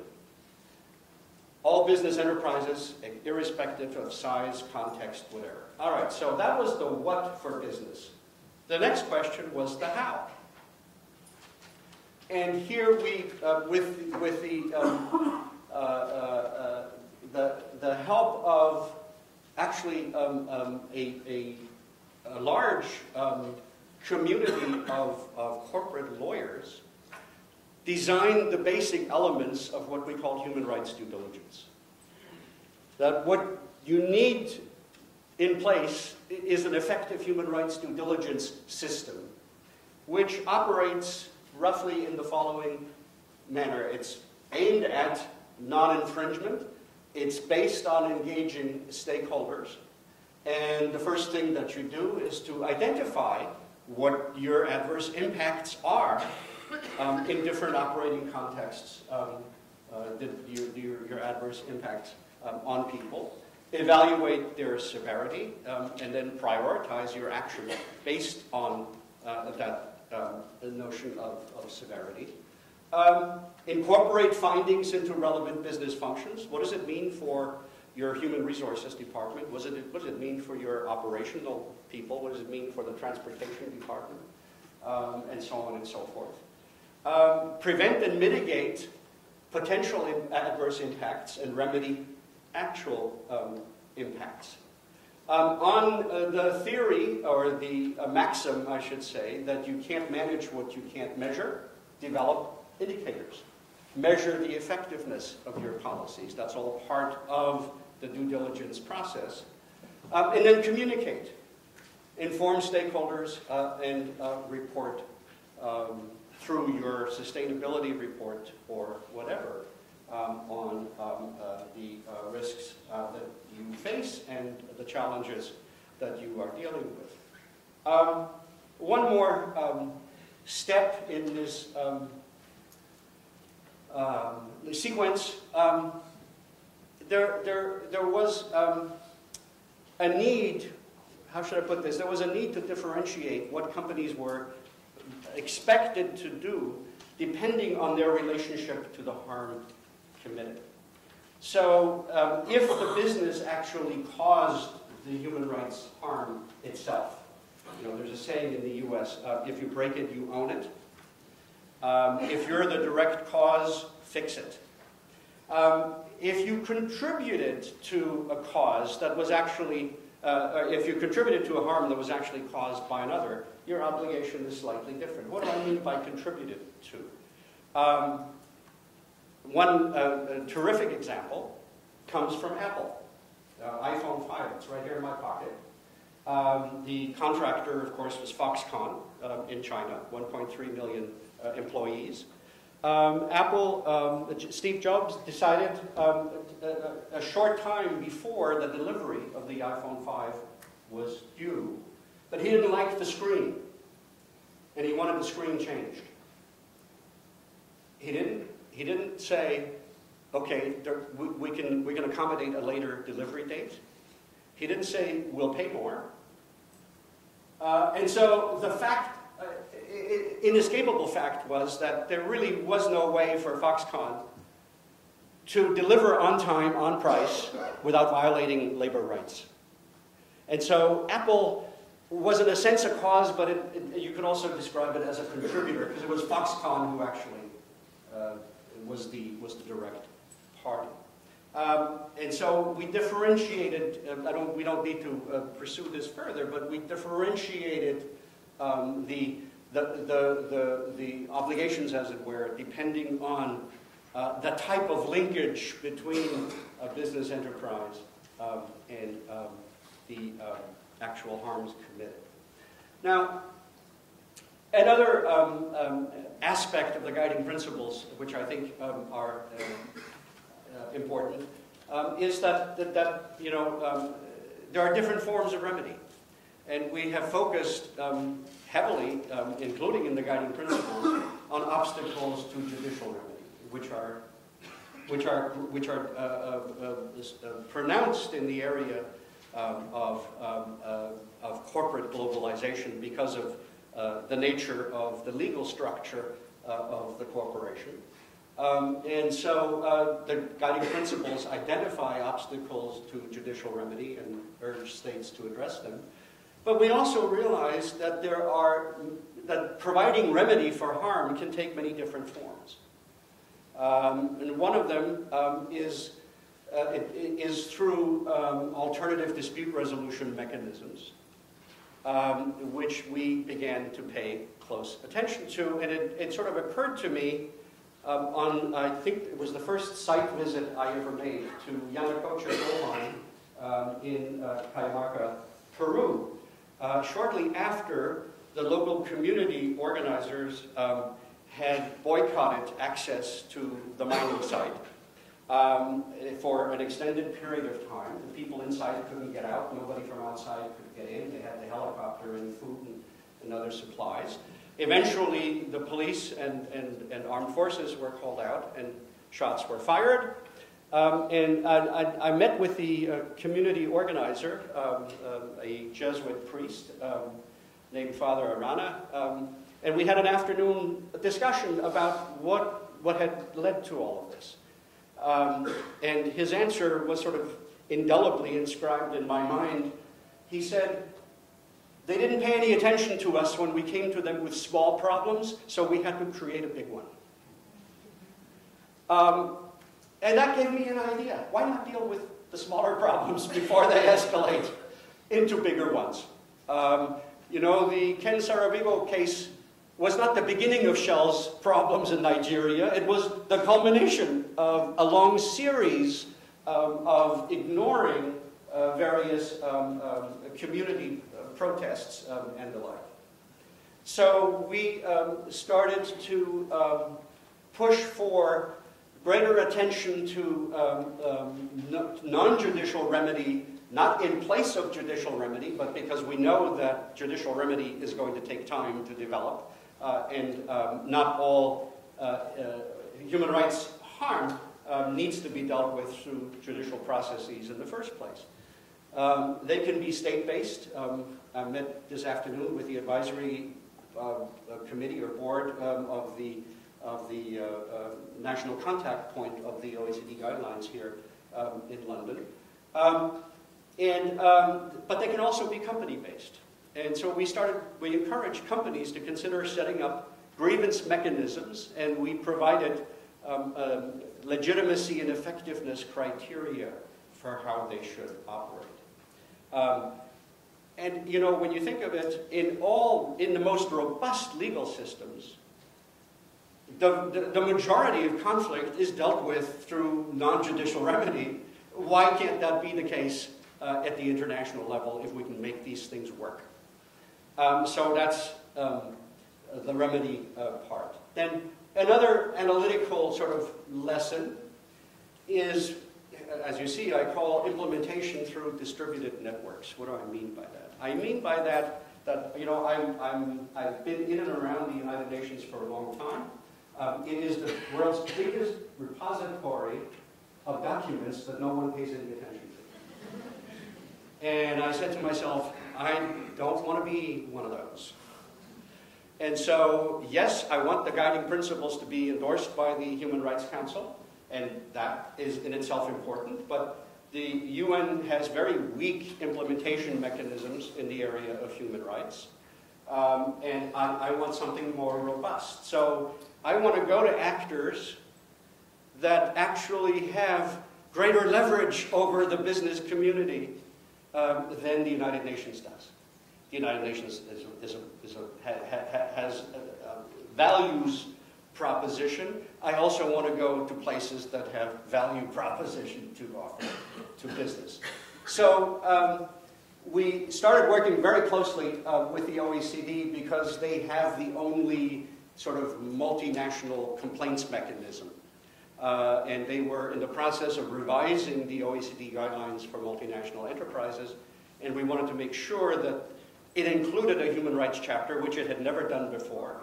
All business enterprises, irrespective of size, context, whatever. All right, so that was the what for business. The next question was the how. And here we, uh, with, with the, um, uh, uh, uh, the, the help of actually um, um, a, a, a large um, community of, of corporate lawyers, design the basic elements of what we call human rights due diligence. That what you need in place is an effective human rights due diligence system, which operates roughly in the following manner. It's aimed at non-infringement. It's based on engaging stakeholders. And the first thing that you do is to identify what your adverse impacts are Um, in different operating contexts, um, uh, the, your, your, your adverse impacts um, on people, evaluate their severity, um, and then prioritize your action based on uh, that um, the notion of, of severity. Um, incorporate findings into relevant business functions. What does it mean for your human resources department? What does it, what does it mean for your operational people? What does it mean for the transportation department? Um, and so on and so forth. Um, prevent and mitigate potential in adverse impacts and remedy actual um, impacts. Um, on uh, the theory, or the uh, maxim, I should say, that you can't manage what you can't measure, develop indicators. Measure the effectiveness of your policies. That's all part of the due diligence process. Um, and then communicate. Inform stakeholders uh, and uh, report um, through your sustainability report or whatever um, on um, uh, the uh, risks uh, that you face and the challenges that you are dealing with. Um, one more um, step in this um, um, sequence. Um, there, there, there was um, a need, how should I put this? There was a need to differentiate what companies were expected to do depending on their relationship to the harm committed. So um, if the business actually caused the human rights harm itself, you know, there's a saying in the U S, uh, if you break it, you own it. Um, if you're the direct cause, fix it. Um, if you contributed to a cause that was actually, uh, if you contributed to a harm that was actually caused by another, your obligation is slightly different. What do I mean by contributed to? Um, one uh, terrific example comes from Apple. Uh, iPhone five, it's right here in my pocket. Um, the contractor, of course, was Foxconn uh, in China, one point three million uh, employees. Um, Apple, um, Steve Jobs decided um, a, a short time before the delivery of the iPhone five was due, but he didn't like the screen, and he wanted the screen changed. He didn't, he didn't say, okay, there, we, we, can, we can accommodate a later delivery date. He didn't say, we'll pay more. Uh, and so the fact, uh, inescapable fact was that there really was no way for Foxconn to deliver on time, on price, without violating labor rights. And so Apple was in a sense a cause, but it, it, you could also describe it as a contributor, because it was Foxconn who actually uh, was, the, was the direct party. Um, and so we differentiated, uh, I don't, we don't need to uh, pursue this further, but we differentiated um, the, the, the, the, the obligations, as it were, depending on uh, the type of linkage between a business enterprise um, and um, the uh, actual harms committed. Now, Another um, um, aspect of the guiding principles, which I think um, are uh, uh, important, um, is that, that, that you know, um, there are different forms of remedy. And we have focused um, heavily, um, including in the guiding principles, on obstacles to judicial remedy, which are, which are, which are uh, uh, uh, pronounced in the area um, of, um, uh, of corporate globalization because of uh, the nature of the legal structure uh, of the corporation. Um, and so uh, the guiding principles identify obstacles to judicial remedy and urge states to address them. But we also realize that there are, that providing remedy for harm can take many different forms. Um, and one of them um, is, uh, it, it is through um, alternative dispute resolution mechanisms, um, which we began to pay close attention to. And it, it sort of occurred to me um, on, I think it was the first site visit I ever made to Yanacocha Mine in uh, Cajamarca, Peru. Uh, shortly after, the local community organizers um, had boycotted access to the mining site um, for an extended period of time. The people inside couldn't get out. Nobody from outside could get in. They had the helicopter and food and, and other supplies. Eventually, the police and, and, and armed forces were called out and shots were fired. Um, and I, I, I met with the uh, community organizer, um, uh, a Jesuit priest um, named Father Arana, um, and we had an afternoon discussion about what, what had led to all of this. Um, and his answer was sort of indelibly inscribed in my mind. He said, "They didn't pay any attention to us when we came to them with small problems, so we had to create a big one." Um, And that gave me an idea. Why not deal with the smaller problems before they escalate into bigger ones? Um, you know, the Ken Saravigo case was not the beginning of Shell's problems in Nigeria. It was the culmination of a long series um, of ignoring uh, various um, um, community uh, protests um, and the like. So we um, started to um, push for greater attention to um, um, non-judicial remedy, not in place of judicial remedy, but because we know that judicial remedy is going to take time to develop, uh, and um, not all uh, uh, human rights harm um, needs to be dealt with through judicial processes in the first place. Um, they can be state-based. Um, I met this afternoon with the advisory uh, committee or board um, of the of the uh, uh, national contact point of the O E C D guidelines here um, in London. Um, and, um, but they can also be company-based. And so we started, we encouraged companies to consider setting up grievance mechanisms, and we provided um, um, legitimacy and effectiveness criteria for how they should operate. Um, and you know, when you think of it, in all, in the most robust legal systems, The, the, the majority of conflict is dealt with through non-judicial remedy. Why can't that be the case uh, at the international level if we can make these things work? Um, so that's um, the remedy uh, part. Then another analytical sort of lesson is, as you see, I call implementation through distributed networks. What do I mean by that? I mean by that that, you know, I'm, I'm, I've been in and around the United Nations for a long time. Um, it is the world's biggest repository of documents that no one pays any attention to. And I said to myself, I don't want to be one of those. And so, yes, I want the guiding principles to be endorsed by the Human Rights Council, and that is in itself important, but the U N has very weak implementation mechanisms in the area of human rights, um, and I, I want something more robust. So I want to go to actors that actually have greater leverage over the business community um, than the United Nations does. The United Nations is a, is a, is a, ha, ha, has a, a values proposition. I also want to go to places that have value proposition to offer to business. So um, we started working very closely uh, with the O E C D because they have the only sort of multinational complaints mechanism. Uh, and they were in the process of revising the O E C D guidelines for multinational enterprises, and we wanted to make sure that it included a human rights chapter, which it had never done before,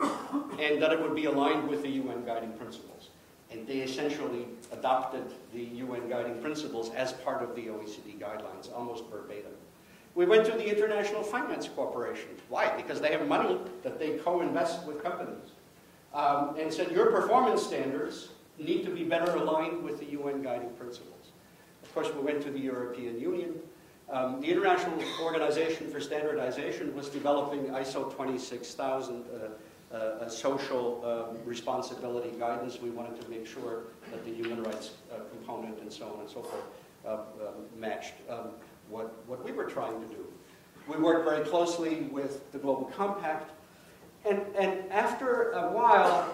and that it would be aligned with the U N guiding principles. And they essentially adopted the U N guiding principles as part of the O E C D guidelines, almost verbatim. We went to the International Finance Corporation. Why? Because they have money that they co-invest with companies. Um, and said, your performance standards need to be better aligned with the U N guiding principles. Of course, we went to the European Union. Um, the International Organization for Standardization was developing I S O twenty-six thousand, uh, uh, social um, responsibility guidance. We wanted to make sure that the human rights uh, component and so on and so forth uh, um, matched um, what, what we were trying to do. We worked very closely with the Global Compact. And, and after a while,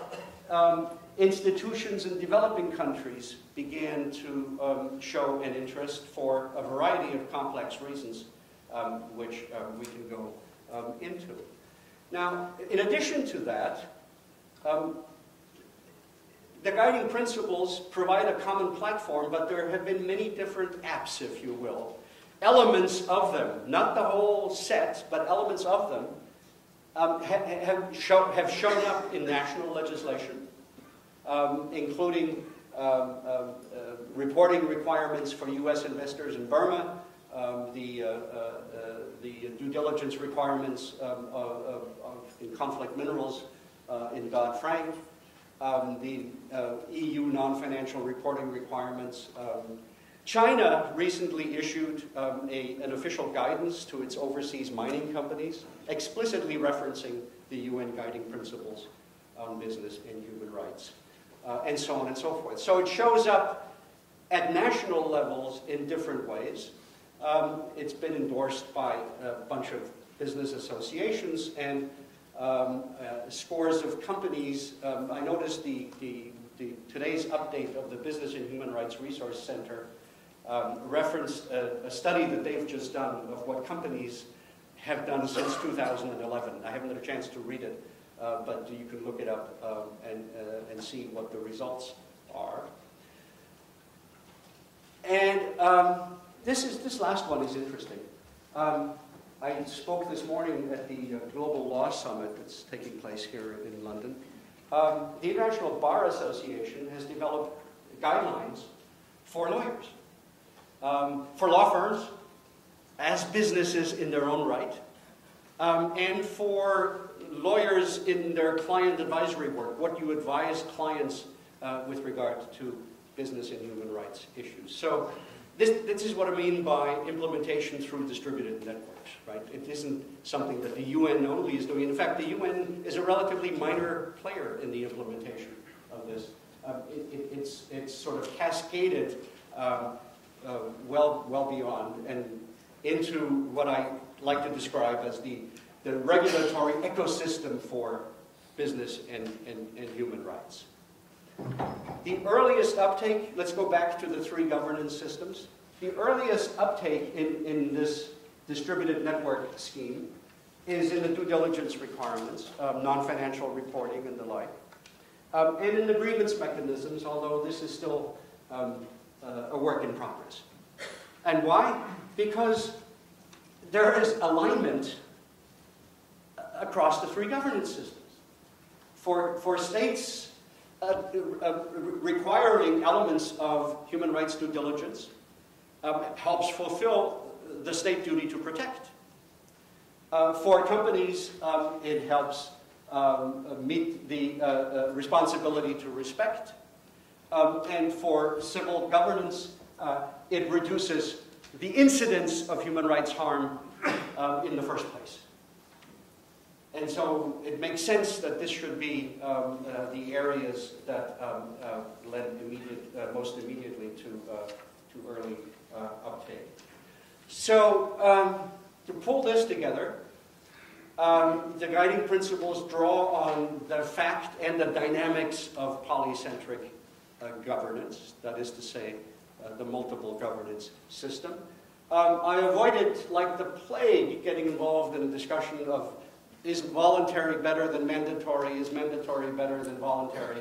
um, institutions in developing countries began to um, show an interest for a variety of complex reasons, um, which uh, we can go um, into. Now, in addition to that, um, the guiding principles provide a common platform, but there have been many different apps, if you will. Elements of them, not the whole set, but elements of them um, ha have, show have shown up in national legislation. Um, including um, uh, uh, reporting requirements for U S investors in Burma, um, the, uh, uh, uh, the due diligence requirements um, of, of, of in conflict minerals uh, in Dodd-Frank, um, the uh, E U non-financial reporting requirements. Um, China recently issued um, a, an official guidance to its overseas mining companies, explicitly referencing the U N guiding principles on business and human rights. Uh, and so on and so forth. So it shows up at national levels in different ways. Um, it's been endorsed by a bunch of business associations and um, uh, scores of companies. Um, I noticed the, the, the today's update of the Business and Human Rights Resource Center um, referenced a, a study that they've just done of what companies have done since two thousand eleven. I haven't had a chance to read it. Uh, but you can look it up um, and, uh, and see what the results are. And um, this, is, this last one is interesting. Um, I spoke this morning at the uh, Global Law Summit that's taking place here in London. Um, the International Bar Association has developed guidelines for lawyers, um, for law firms as businesses in their own right, um, and for lawyers in their client advisory work, what you advise clients uh, with regard to business and human rights issues. So this, this is what I mean by implementation through distributed networks, right? It isn't something that the U N only is doing. In fact, the U N is a relatively minor player in the implementation of this. Um, it, it, it's, it's sort of cascaded um, uh, well, well beyond and into what I like to describe as the the regulatory ecosystem for business and, and, and human rights. The earliest uptake, let's go back to the three governance systems. The earliest uptake in, in this distributed network scheme is in the due diligence requirements, um, non-financial reporting and the like, um, and in the grievance mechanisms, although this is still um, uh, a work in progress. And why? Because there is alignment across the three governance systems. For, for states uh, uh, requiring elements of human rights due diligence um, helps fulfill the state duty to protect. Uh, for companies, um, it helps um, meet the uh, uh, responsibility to respect. Um, and for civil governance, uh, it reduces the incidence of human rights harm um, in the first place. And so it makes sense that this should be um, uh, the areas that um, uh, led immediate, uh, most immediately to, uh, to early uh, uptake. So um, to pull this together, um, the guiding principles draw on the fact and the dynamics of polycentric uh, governance, that is to say, uh, the multiple governance system. Um, I avoided, like the plague, getting involved in a discussion of is voluntary better than mandatory, is mandatory better than voluntary.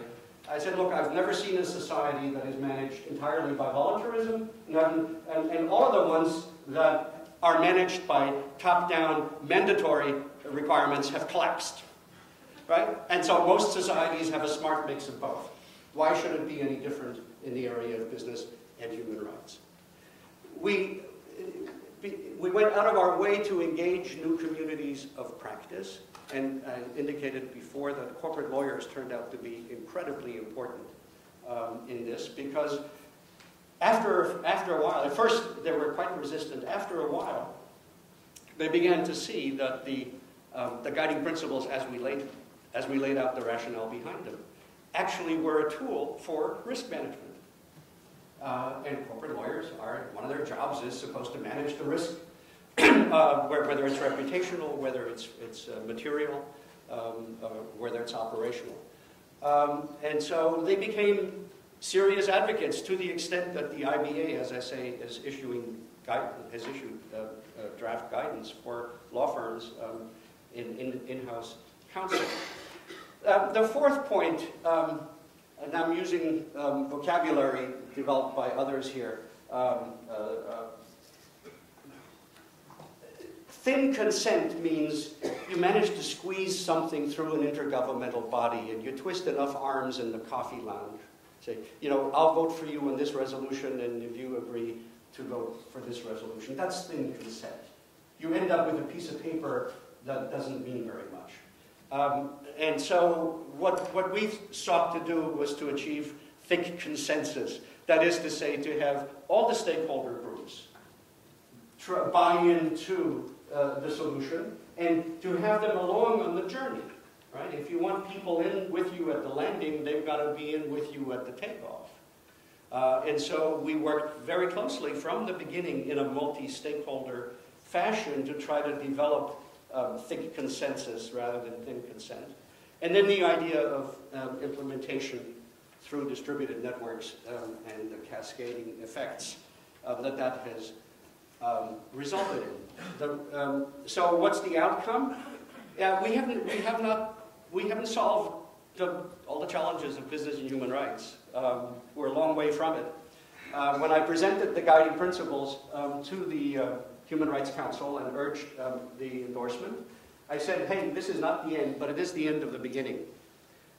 I said, look, I've never seen a society that is managed entirely by voluntarism, and, and, and all the ones that are managed by top-down mandatory requirements have collapsed, right? And so most societies have a smart mix of both. Why should it be any different in the area of business and human rights? We, we went out of our way to engage new communities of practice, and I indicated before that corporate lawyers turned out to be incredibly important um, in this, because after, after a while, at first they were quite resistant. After a while, they began to see that the, um, the guiding principles as we, laid, as we laid out the rationale behind them actually were a tool for risk management. Uh, and corporate lawyers are, one of their jobs is supposed to manage the risk, uh, whether it's reputational, whether it's, it's uh, material, um, uh, whether it's operational. Um, and so they became serious advocates to the extent that the I B A, as I say, is issuing guide, has issued uh, uh, draft guidance for law firms um, in, in in-house counsel. Uh, the fourth point, um, and I'm using um, vocabulary developed by others here. Um, uh, uh, thin consent means you manage to squeeze something through an intergovernmental body and you twist enough arms in the coffee lounge. Say, you know, I'll vote for you on this resolution and if you agree to vote for this resolution. That's thin consent. You end up with a piece of paper that doesn't mean very much. Um, and so what, what we sought to do was to achieve thick consensus. That is to say, to have all the stakeholder groups buy into uh, the solution and to have them along on the journey. Right? If you want people in with you at the landing, they've got to be in with you at the takeoff. Uh, and so we worked very closely from the beginning in a multi-stakeholder fashion to try to develop Um, think consensus rather than thin consent. And then the idea of um, implementation through distributed networks um, and the cascading effects uh, that that has um, resulted in. The, um, so what's the outcome? Yeah, we haven't, we have not, we haven't solved the, all the challenges of business and human rights. Um, we're a long way from it. Uh, when I presented the guiding principles um, to the uh, Human Rights Council and urged um, the endorsement, I said, hey, this is not the end, but it is the end of the beginning.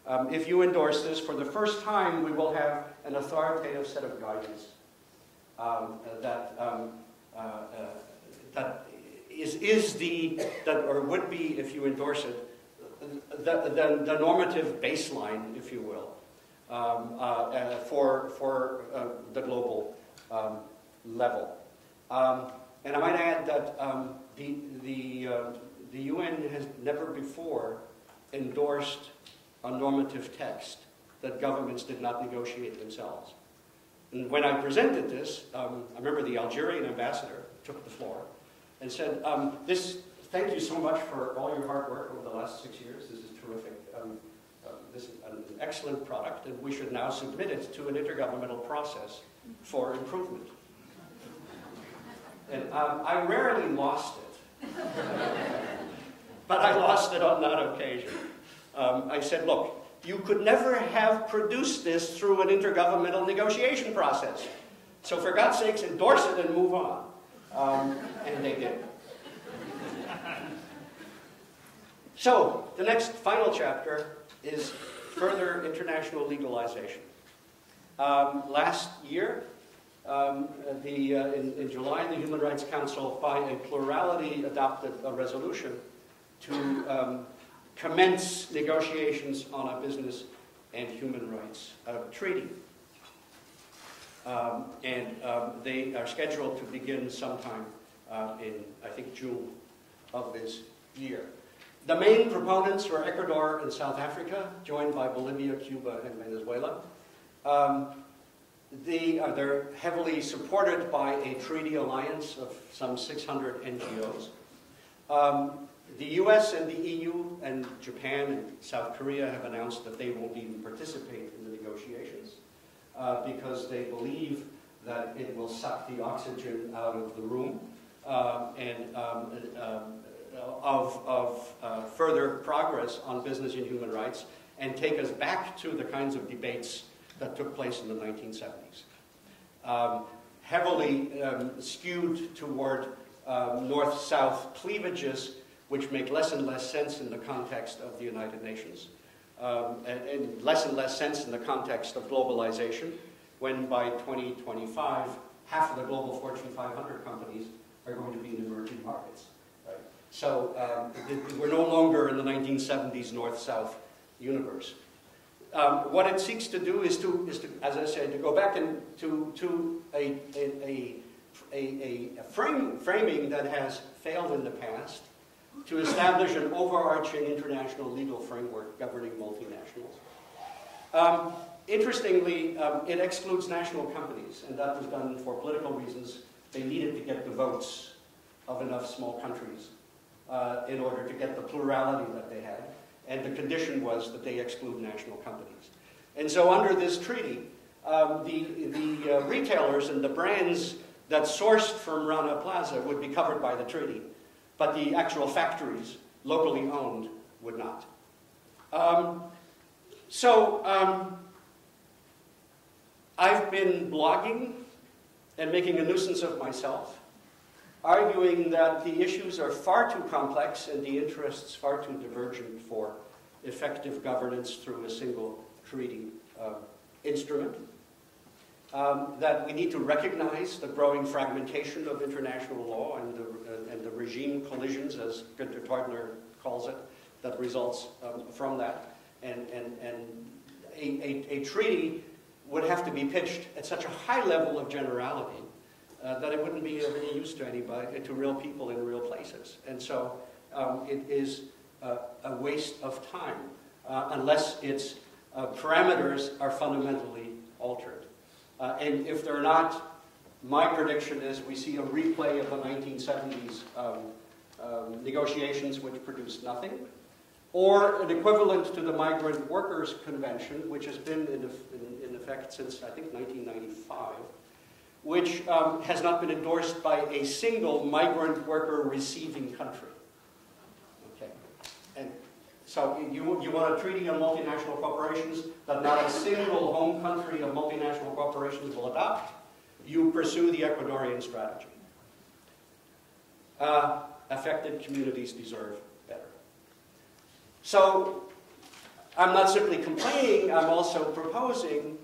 Um, if you endorse this, for the first time, we will have an authoritative set of guidance um, that, um, uh, uh, that is, is the, that, or would be, if you endorse it, the, the, the normative baseline, if you will, um, uh, uh, for, for uh, the global um, level. Um, And I might add that um, the, the, uh, the U N has never before endorsed a normative text that governments did not negotiate themselves. And when I presented this, um, I remember the Algerian ambassador took the floor and said, um, this, thank you so much for all your hard work over the last six years. This is terrific. Um, uh, this is an excellent product, and we should now submit it to an intergovernmental process for improvement. And um, I rarely lost it, but I lost it on that occasion. Um, I said, look, you could never have produced this through an intergovernmental negotiation process. So for God's sakes, endorse it and move on. Um, and they did. So the next final chapter is further international legalization. Um, last year, Um, the, uh, in, in July, the Human Rights Council, by a plurality, adopted a resolution to um, commence negotiations on a business and human rights uh, treaty. Um, and um, they are scheduled to begin sometime uh, in, I think, June of this year. The main proponents were Ecuador and South Africa, joined by Bolivia, Cuba, and Venezuela. Um, The, uh, they're heavily supported by a treaty alliance of some six hundred N G Os. Um, the U S and the E U and Japan and South Korea have announced that they won't even participate in the negotiations uh, because they believe that it will suck the oxygen out of the room uh, and um, uh, of, of uh, further progress on business and human rights, and take us back to the kinds of debates that took place in the nineteen seventies. Um, heavily um, skewed toward um, north-south cleavages, which make less and less sense in the context of the United Nations, um, and, and less and less sense in the context of globalization, when by twenty twenty-five, half of the global Fortune five hundred companies are going to be in emerging markets. Right? So um, we're no longer in the nineteen seventies north-south universe. Um, what it seeks to do is to, is to, as I said, to go back and to, to a, a, a, a frame, framing that has failed in the past, to establish an overarching international legal framework governing multinationals. Um, interestingly, um, it excludes national companies, and that was done for political reasons. They needed to get the votes of enough small countries uh, in order to get the plurality that they had, and the condition was that they exclude national companies. And so under this treaty, um, the, the uh, retailers and the brands that sourced from Rana Plaza would be covered by the treaty, but the actual factories, locally owned, would not. Um, so um, I've been blogging and making a nuisance of myself, arguing that the issues are far too complex and the interests far too divergent for effective governance through a single treaty uh, instrument, um, that we need to recognize the growing fragmentation of international law and the and the regime collisions, as Günther Teubner calls it, that results um, from that. And, and, and a, a, a treaty would have to be pitched at such a high level of generality uh, that it wouldn't be of any use to anybody, to real people in real places. And so um, it is uh, a waste of time uh, unless its uh, parameters are fundamentally altered. Uh, and if they're not, my prediction is we see a replay of the nineteen seventies um, um, negotiations, which produced nothing, or an equivalent to the Migrant Workers Convention, which has been in, in, in effect since, I think, nineteen ninety-five, which um, has not been endorsed by a single migrant worker receiving country. Okay. And so you, you want a treaty on multinational corporations that not a single home country of multinational corporations will adopt. You pursue the Ecuadorian strategy. Uh, affected communities deserve better. So I'm not simply complaining, I'm also proposing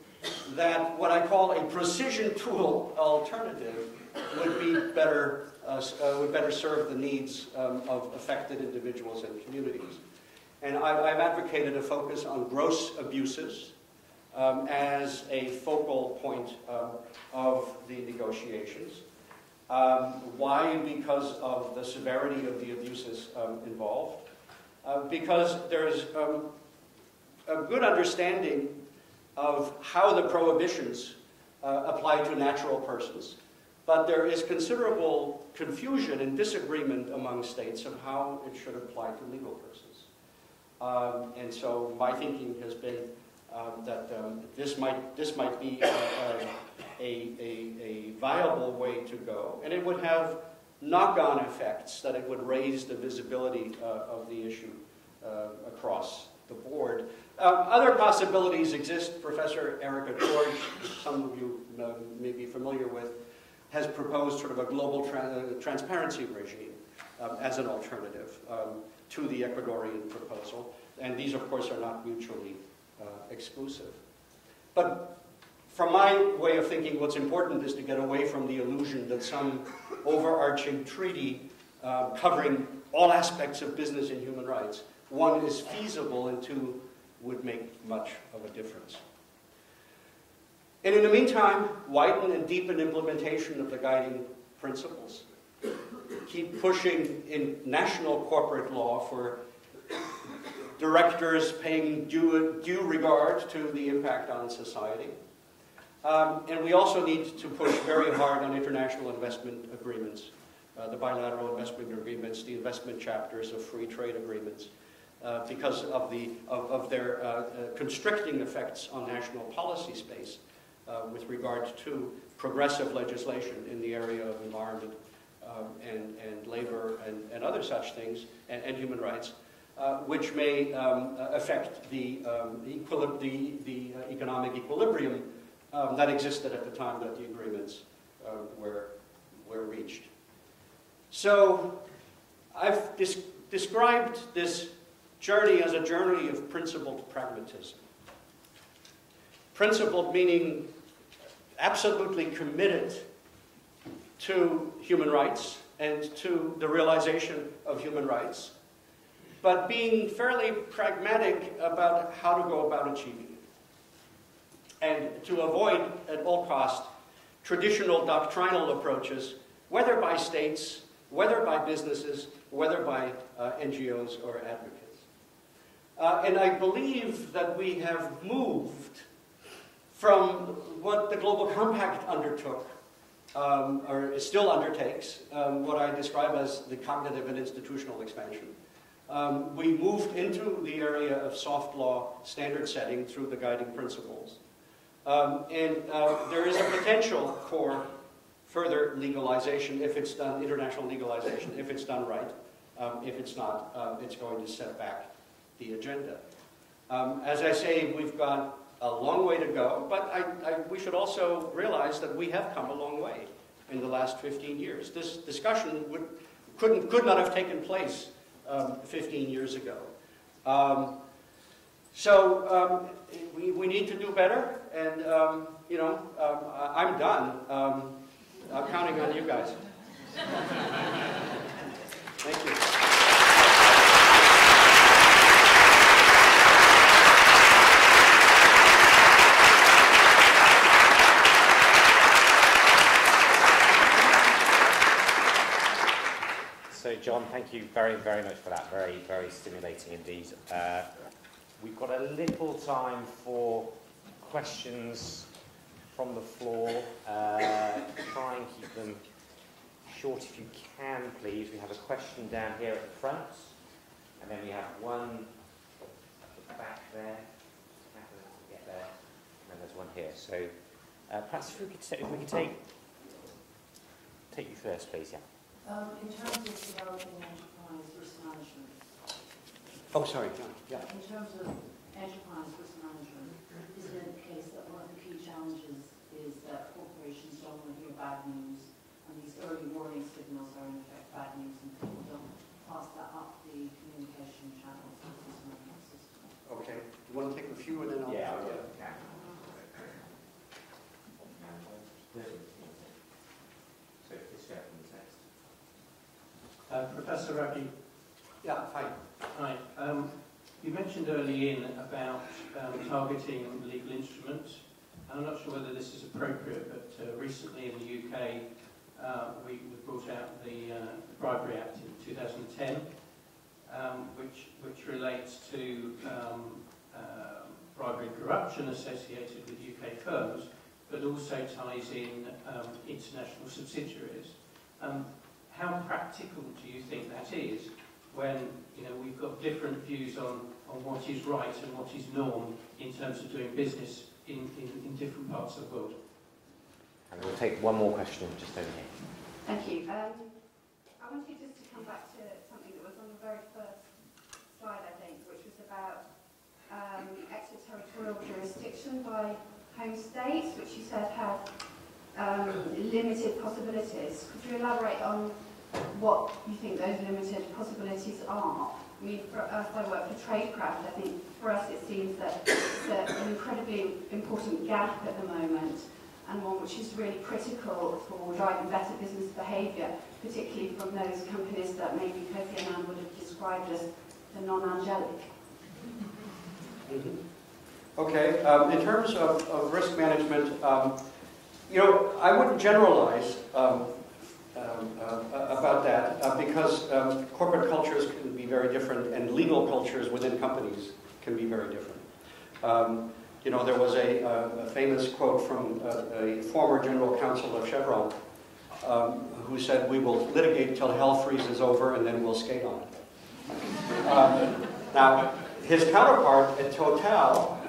that what I call a precision tool alternative would be better, uh, uh, would better serve the needs um, of affected individuals and communities. And I, I've advocated a focus on gross abuses Um, as a focal point uh, of the negotiations. Um, why? Because of the severity of the abuses um, involved. Uh, because there's um, a good understanding of how the prohibitions uh, apply to natural persons, but there is considerable confusion and disagreement among states of how it should apply to legal persons. Um, and so my thinking has been Um, that um, this might this might be uh, uh, a, a, a viable way to go, and it would have knock-on effects, that it would raise the visibility uh, of the issue uh, across the board. Um, other possibilities exist. Professor Erica George, some of you uh, may be familiar with, has proposed sort of a global tra transparency regime um, as an alternative um, to the Ecuadorian proposal, and these, of course, are not mutually Uh, exclusive. But from my way of thinking, what's important is to get away from the illusion that some overarching treaty uh, covering all aspects of business and human rights, one, is feasible, and two, would make much of a difference. And in the meantime, widen and deepen implementation of the guiding principles. Keep pushing in national corporate law for directors paying due, due regard to the impact on society. Um, and we also need to push very hard on international investment agreements, uh, the bilateral investment agreements, the investment chapters of free trade agreements, uh, because of, the, of, of their uh, uh, constricting effects on national policy space uh, with regard to progressive legislation in the area of environment um, and, and labor and, and other such things, and, and human rights, uh, which may um, affect the, um, equili the, the uh, economic equilibrium um, that existed at the time that the agreements uh, were, were reached. So I've dis described this journey as a journey of principled pragmatism. Principled meaning absolutely committed to human rights and to the realization of human rights, but being fairly pragmatic about how to go about achieving it, and to avoid at all costs traditional doctrinal approaches, whether by states, whether by businesses, whether by uh, N G Os or advocates. Uh, and I believe that we have moved from what the Global Compact undertook, um, or still undertakes, um, what I describe as the cognitive and institutional expansion. Um, we moved into the area of soft law standard setting through the guiding principles. Um, and uh, there is a potential for further legalization if it's done, international legalization, if it's done right. Um, if it's not, um, it's going to set back the agenda. Um, as I say, we've got a long way to go, but I, I, we should also realize that we have come a long way in the last fifteen years. This discussion would, couldn't, could not have taken place um, fifteen years ago. Um, so um, we, we need to do better, and um, you know, um, I, I'm done. Um, I'm counting on you guys. Thank you. So John, thank you very, very much for that. Very, very stimulating indeed. Uh, we've got a little time for questions from the floor. Uh, try and keep them short if you can, please. We have a question down here at the front, and then we have one at the back there. Get there, and then there's one here. So uh, perhaps if we could, if we could take take you first, please. Yeah. Um, in terms of developing enterprise risk management. Oh, sorry. Yeah. In terms of enterprise risk management, isn't it the case that one of the key challenges is that corporations don't want to hear bad news, and these early warning signals are in effect bad news, and people don't pass that up the communication channels of the risk management system? Okay. You want to take a few, and then I'll yeah. Try yeah. It. Uh, Professor Ruggie. Yeah, hi. Hi. Um, you mentioned early in about um, targeting legal instruments. I'm not sure whether this is appropriate, but uh, recently in the U K, uh, we, we brought out the, uh, the Bribery Act in two thousand ten, um, which, which relates to um, uh, bribery and corruption associated with U K firms, but also ties in um, international subsidiaries. Um, How practical do you think that is when, you know, we've got different views on, on what is right and what is norm in terms of doing business in, in, in different parts of the world? And we'll take one more question just over here. Thank you. Um, I wanted just to come back to something that was on the very first slide, I think, which was about um, extraterritorial jurisdiction by home states, which you said had um, limited possibilities. Could you elaborate on what you think those limited possibilities are? I mean, for us, I work for tradecraft. I think for us it seems that it's an incredibly important gap at the moment, and one which is really critical for driving better business behaviour, particularly from those companies that maybe Kofi Annan would have described as the non-angelic. Mm-hmm. Okay, um, in terms of, of risk management, um, you know, I wouldn't generalize um, Um, uh, about that, uh, because um, corporate cultures can be very different, and legal cultures within companies can be very different. Um, you know, there was a, a famous quote from a, a former general counsel of Chevron, um, who said, "We will litigate till hell freezes over, and then we'll skate on it." Um, now, his counterpart at Total,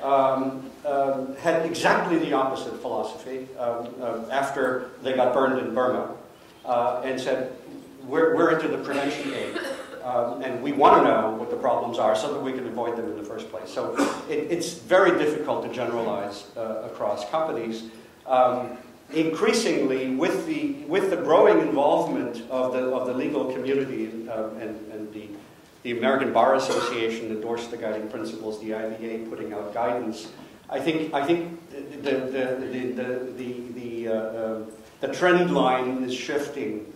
um, um, had exactly the opposite philosophy um, um, after they got burned in Burma, uh, and said, we're, we're into the prevention game, um, and we want to know what the problems are so that we can avoid them in the first place. So it, it's very difficult to generalize uh, across companies. Um, Increasingly, with the with the growing involvement of the of the legal community uh, and and the the American Bar Association endorsed the guiding principles, the I B A putting out guidance. I think I think the the the the the, the, uh, uh, the trend line is shifting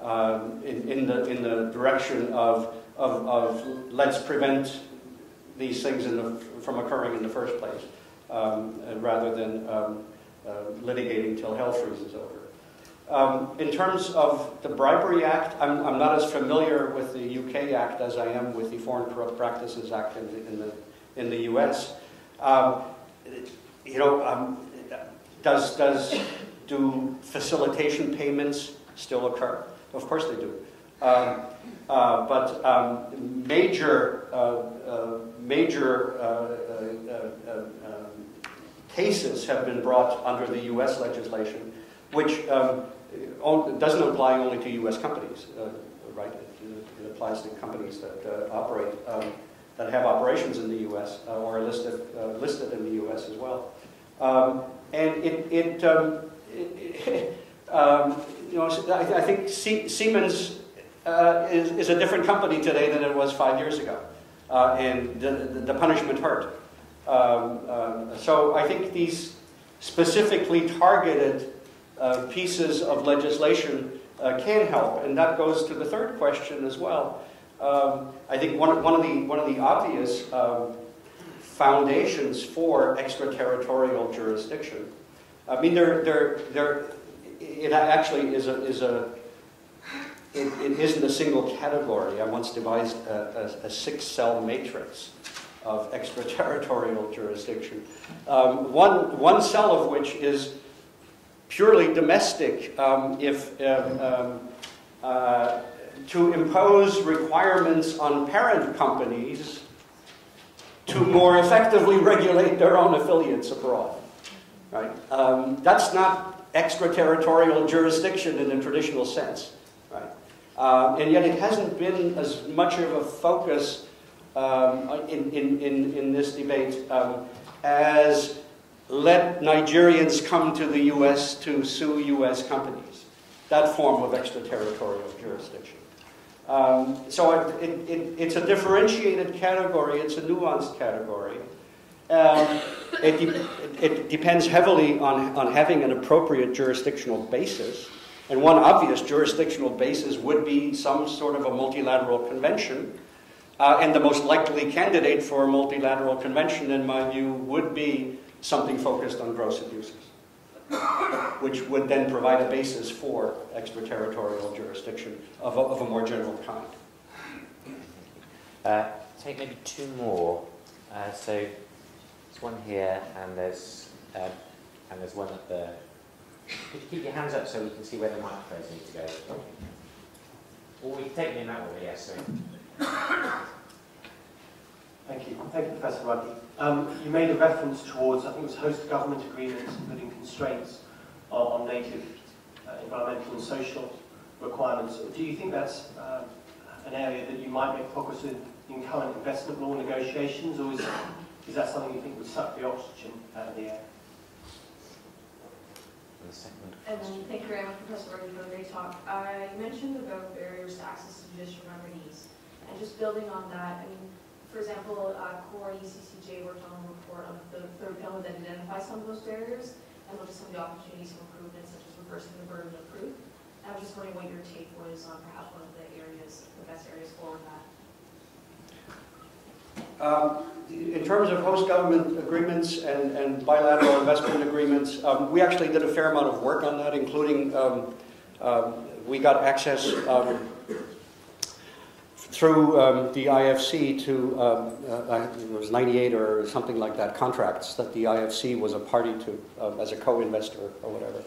um, in in the in the direction of of of let's prevent these things in the, from occurring in the first place, um, rather than um, Uh, litigating till hell freezes over. Um, in terms of the Bribery Act, I'm, I'm not as familiar with the U K Act as I am with the Foreign Corrupt Practices Act in the, in the, in the U S. Um, you know, um, does, does, do facilitation payments still occur? Of course they do. Um, uh, but um, major, uh, uh, major uh, uh, uh, uh, cases have been brought under the U S legislation, which um, doesn't apply only to U S companies, uh, right? It, it applies to companies that uh, operate, um, that have operations in the U S uh, or are listed uh, listed in the U S as well. Um, and it, it, um, it um, you know, I, I think Sie Siemens uh, is, is a different company today than it was five years ago, uh, and the, the punishment hurt. Um, um, so I think these specifically targeted uh, pieces of legislation uh, can help, and that goes to the third question as well. Um, I think one, one of the one of the obvious um, foundations for extraterritorial jurisdiction. I mean, there there there it actually is a is a it, it isn't a single category. I once devised a, a, a six-cell matrix of extraterritorial jurisdiction, um, one one cell of which is purely domestic, um, if um, um, uh, to impose requirements on parent companies to more effectively regulate their own affiliates abroad. Right? Um, that's not extraterritorial jurisdiction in the traditional sense, right? Uh, and yet it hasn't been as much of a focus Um, in, in, in, in this debate, um, as let Nigerians come to the U S to sue U S companies, that form of extraterritorial jurisdiction. Um, so it, it, it, it's a differentiated category, it's a nuanced category. Um, it, de it depends heavily on, on having an appropriate jurisdictional basis, and one obvious jurisdictional basis would be some sort of a multilateral convention. Uh, and the most likely candidate for a multilateral convention, in my view, would be something focused on gross abuses, which would then provide a basis for extraterritorial jurisdiction of a, of a more general kind. Uh, take maybe two more. Uh, so there's one here, and there's uh, and there's one at the. Could you keep your hands up so we can see where the microphones need to go? Or we can take them in that order. Yes. Sorry. Thank you. Thank you, Professor Ruggie. Um, you made a reference towards, I think it was host government agreements, including constraints on, on native uh, environmental and social requirements. Do you think that's uh, an area that you might make progress in, in current investment law negotiations, or is, is that something you think would suck the oxygen out of the air? And then, thank you very much, Professor Ruggie, for a great talk. I mentioned about barriers to access to judicial remedies. And just building on that, I mean, for example, uh, CORE and E C C J worked on a report on the third panel that identifies some of those barriers and looked at some of the opportunities for improvement, such as reversing the burden of proof. And I was just wondering what your take was on perhaps one of the areas, the best areas for that. Um, in terms of host government agreements and, and bilateral investment agreements, um, we actually did a fair amount of work on that, including um, um, we got access um, through um, the I F C to, um, uh, it was ninety-eight or something like that, contracts that the I F C was a party to um, as a co-investor or whatever.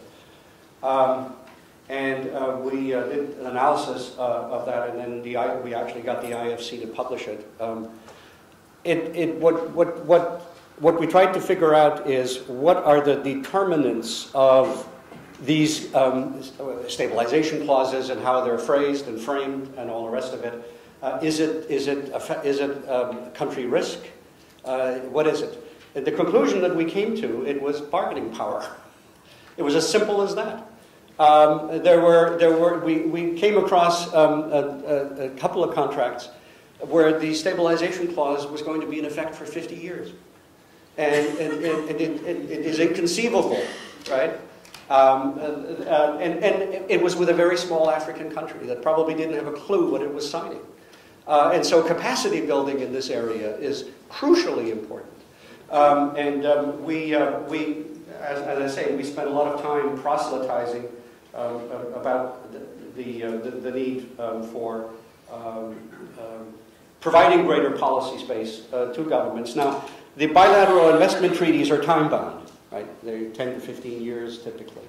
Um, and uh, we uh, did an analysis uh, of that, and then the I we actually got the I F C to publish it. Um, it, it what, what, what what we tried to figure out is what are the determinants of these um, stabilization clauses and how they're phrased and framed and all the rest of it. Uh, is it, is it, a, is it um, country risk? Uh, what is it? And the conclusion that we came to, it was bargaining power. It was as simple as that. Um, there were, there were, we, we came across um, a, a, a couple of contracts where the stabilization clause was going to be in effect for fifty years. And, and, and, and it, it, it is inconceivable, right? Um, uh, and, and it was with a very small African country that probably didn't have a clue what it was signing. Uh, and so capacity building in this area is crucially important. Um, and um, we, uh, we as, as I say, we spent a lot of time proselytizing um, about the, the, uh, the, the need um, for um, um, providing greater policy space uh, to governments. Now, the bilateral investment treaties are time-bound, right? They're ten to fifteen years, typically.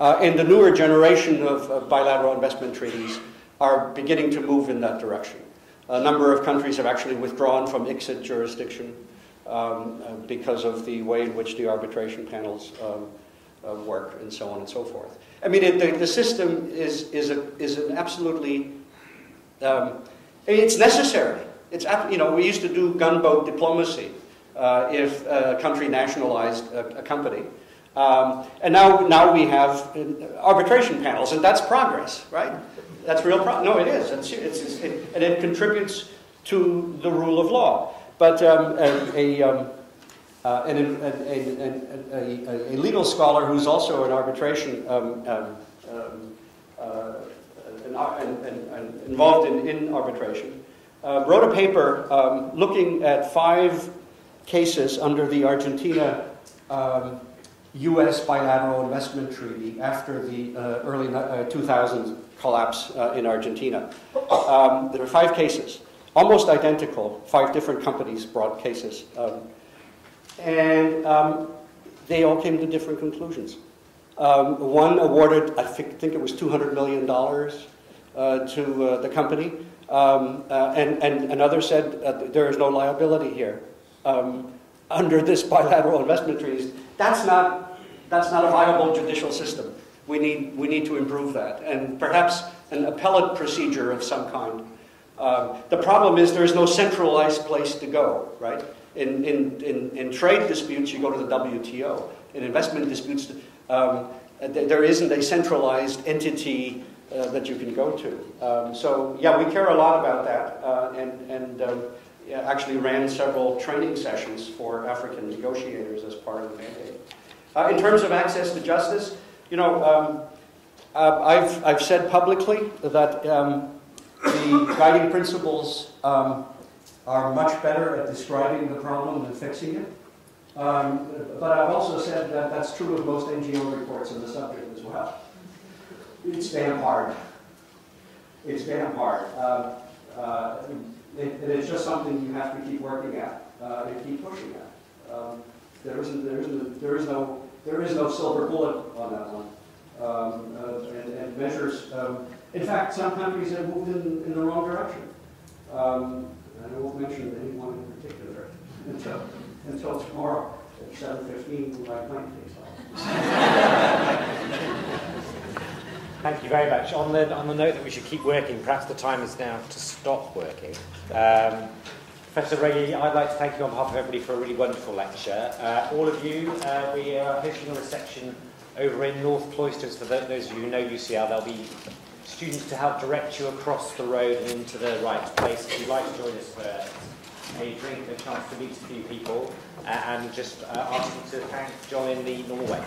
Uh, and the newer generation of, of bilateral investment treaties are beginning to move in that direction. A number of countries have actually withdrawn from I C S I D jurisdiction um, uh, because of the way in which the arbitration panels um, uh, work, and so on and so forth. I mean, it, the, the system is, is, a, is an absolutely... Um, it's necessary. It's, you know, we used to do gunboat diplomacy. Uh, if a country nationalized a, a company. Um, and now, now we have arbitration panels, and that's progress, right? That's real progress. No, it is. It's, it's, it, and it contributes to the rule of law. But um, a, a, um, uh, an, a, a, a, a legal scholar who's also an arbitration, um, um, uh, an, an, an involved in, in arbitration, uh, wrote a paper um, looking at five cases under the Argentina um, U S bilateral investment treaty after the uh, early uh, two thousand collapse uh, in Argentina. Um, there are five cases, almost identical. Five different companies brought cases. Um, and um, they all came to different conclusions. Um, one awarded, I think, think it was two hundred million dollars uh, to uh, the company. Um, uh, and, and another said uh, there is no liability here. Um, under this bilateral investment treaties, that's not that's not a viable judicial system. We need we need to improve that, and perhaps an appellate procedure of some kind. Um, the problem is there is no centralized place to go. Right? In in in, in trade disputes, you go to the W T O. In investment disputes, um, there isn't a centralized entity uh, that you can go to. Um, so yeah, we care a lot about that, uh, and and. Um, actually ran several training sessions for African negotiators as part of the mandate. Uh, in terms of access to justice, you know, um, uh, I've, I've said publicly that um, the guiding principles um, are much better at describing the problem than fixing it. Um, but I've also said that that's true of most N G O reports on the subject as well. It's damn hard. It's damn hard. Uh, uh, It, it's just something you have to keep working at uh, and keep pushing at. Um, there isn't, there isn't, there is no, there is no silver bullet on that one. Um, uh, and, and measures. Um, in fact, some countries have moved in, in the wrong direction. Um, and I won't mention anyone in particular until until tomorrow at seven fifteen when my plane takes off. Thank you very much. On the, on the note that we should keep working, perhaps the time is now to stop working. Um, Professor Ruggie, I'd like to thank you on behalf of everybody for a really wonderful lecture. Uh, all of you, uh, we are hosting a reception over in North Cloisters. For those of you who know U C L, there'll be students to help direct you across the road and into the right place. If you'd like to join us for a drink, a chance to meet a few people, uh, and just uh, ask you to thank John in the normal way.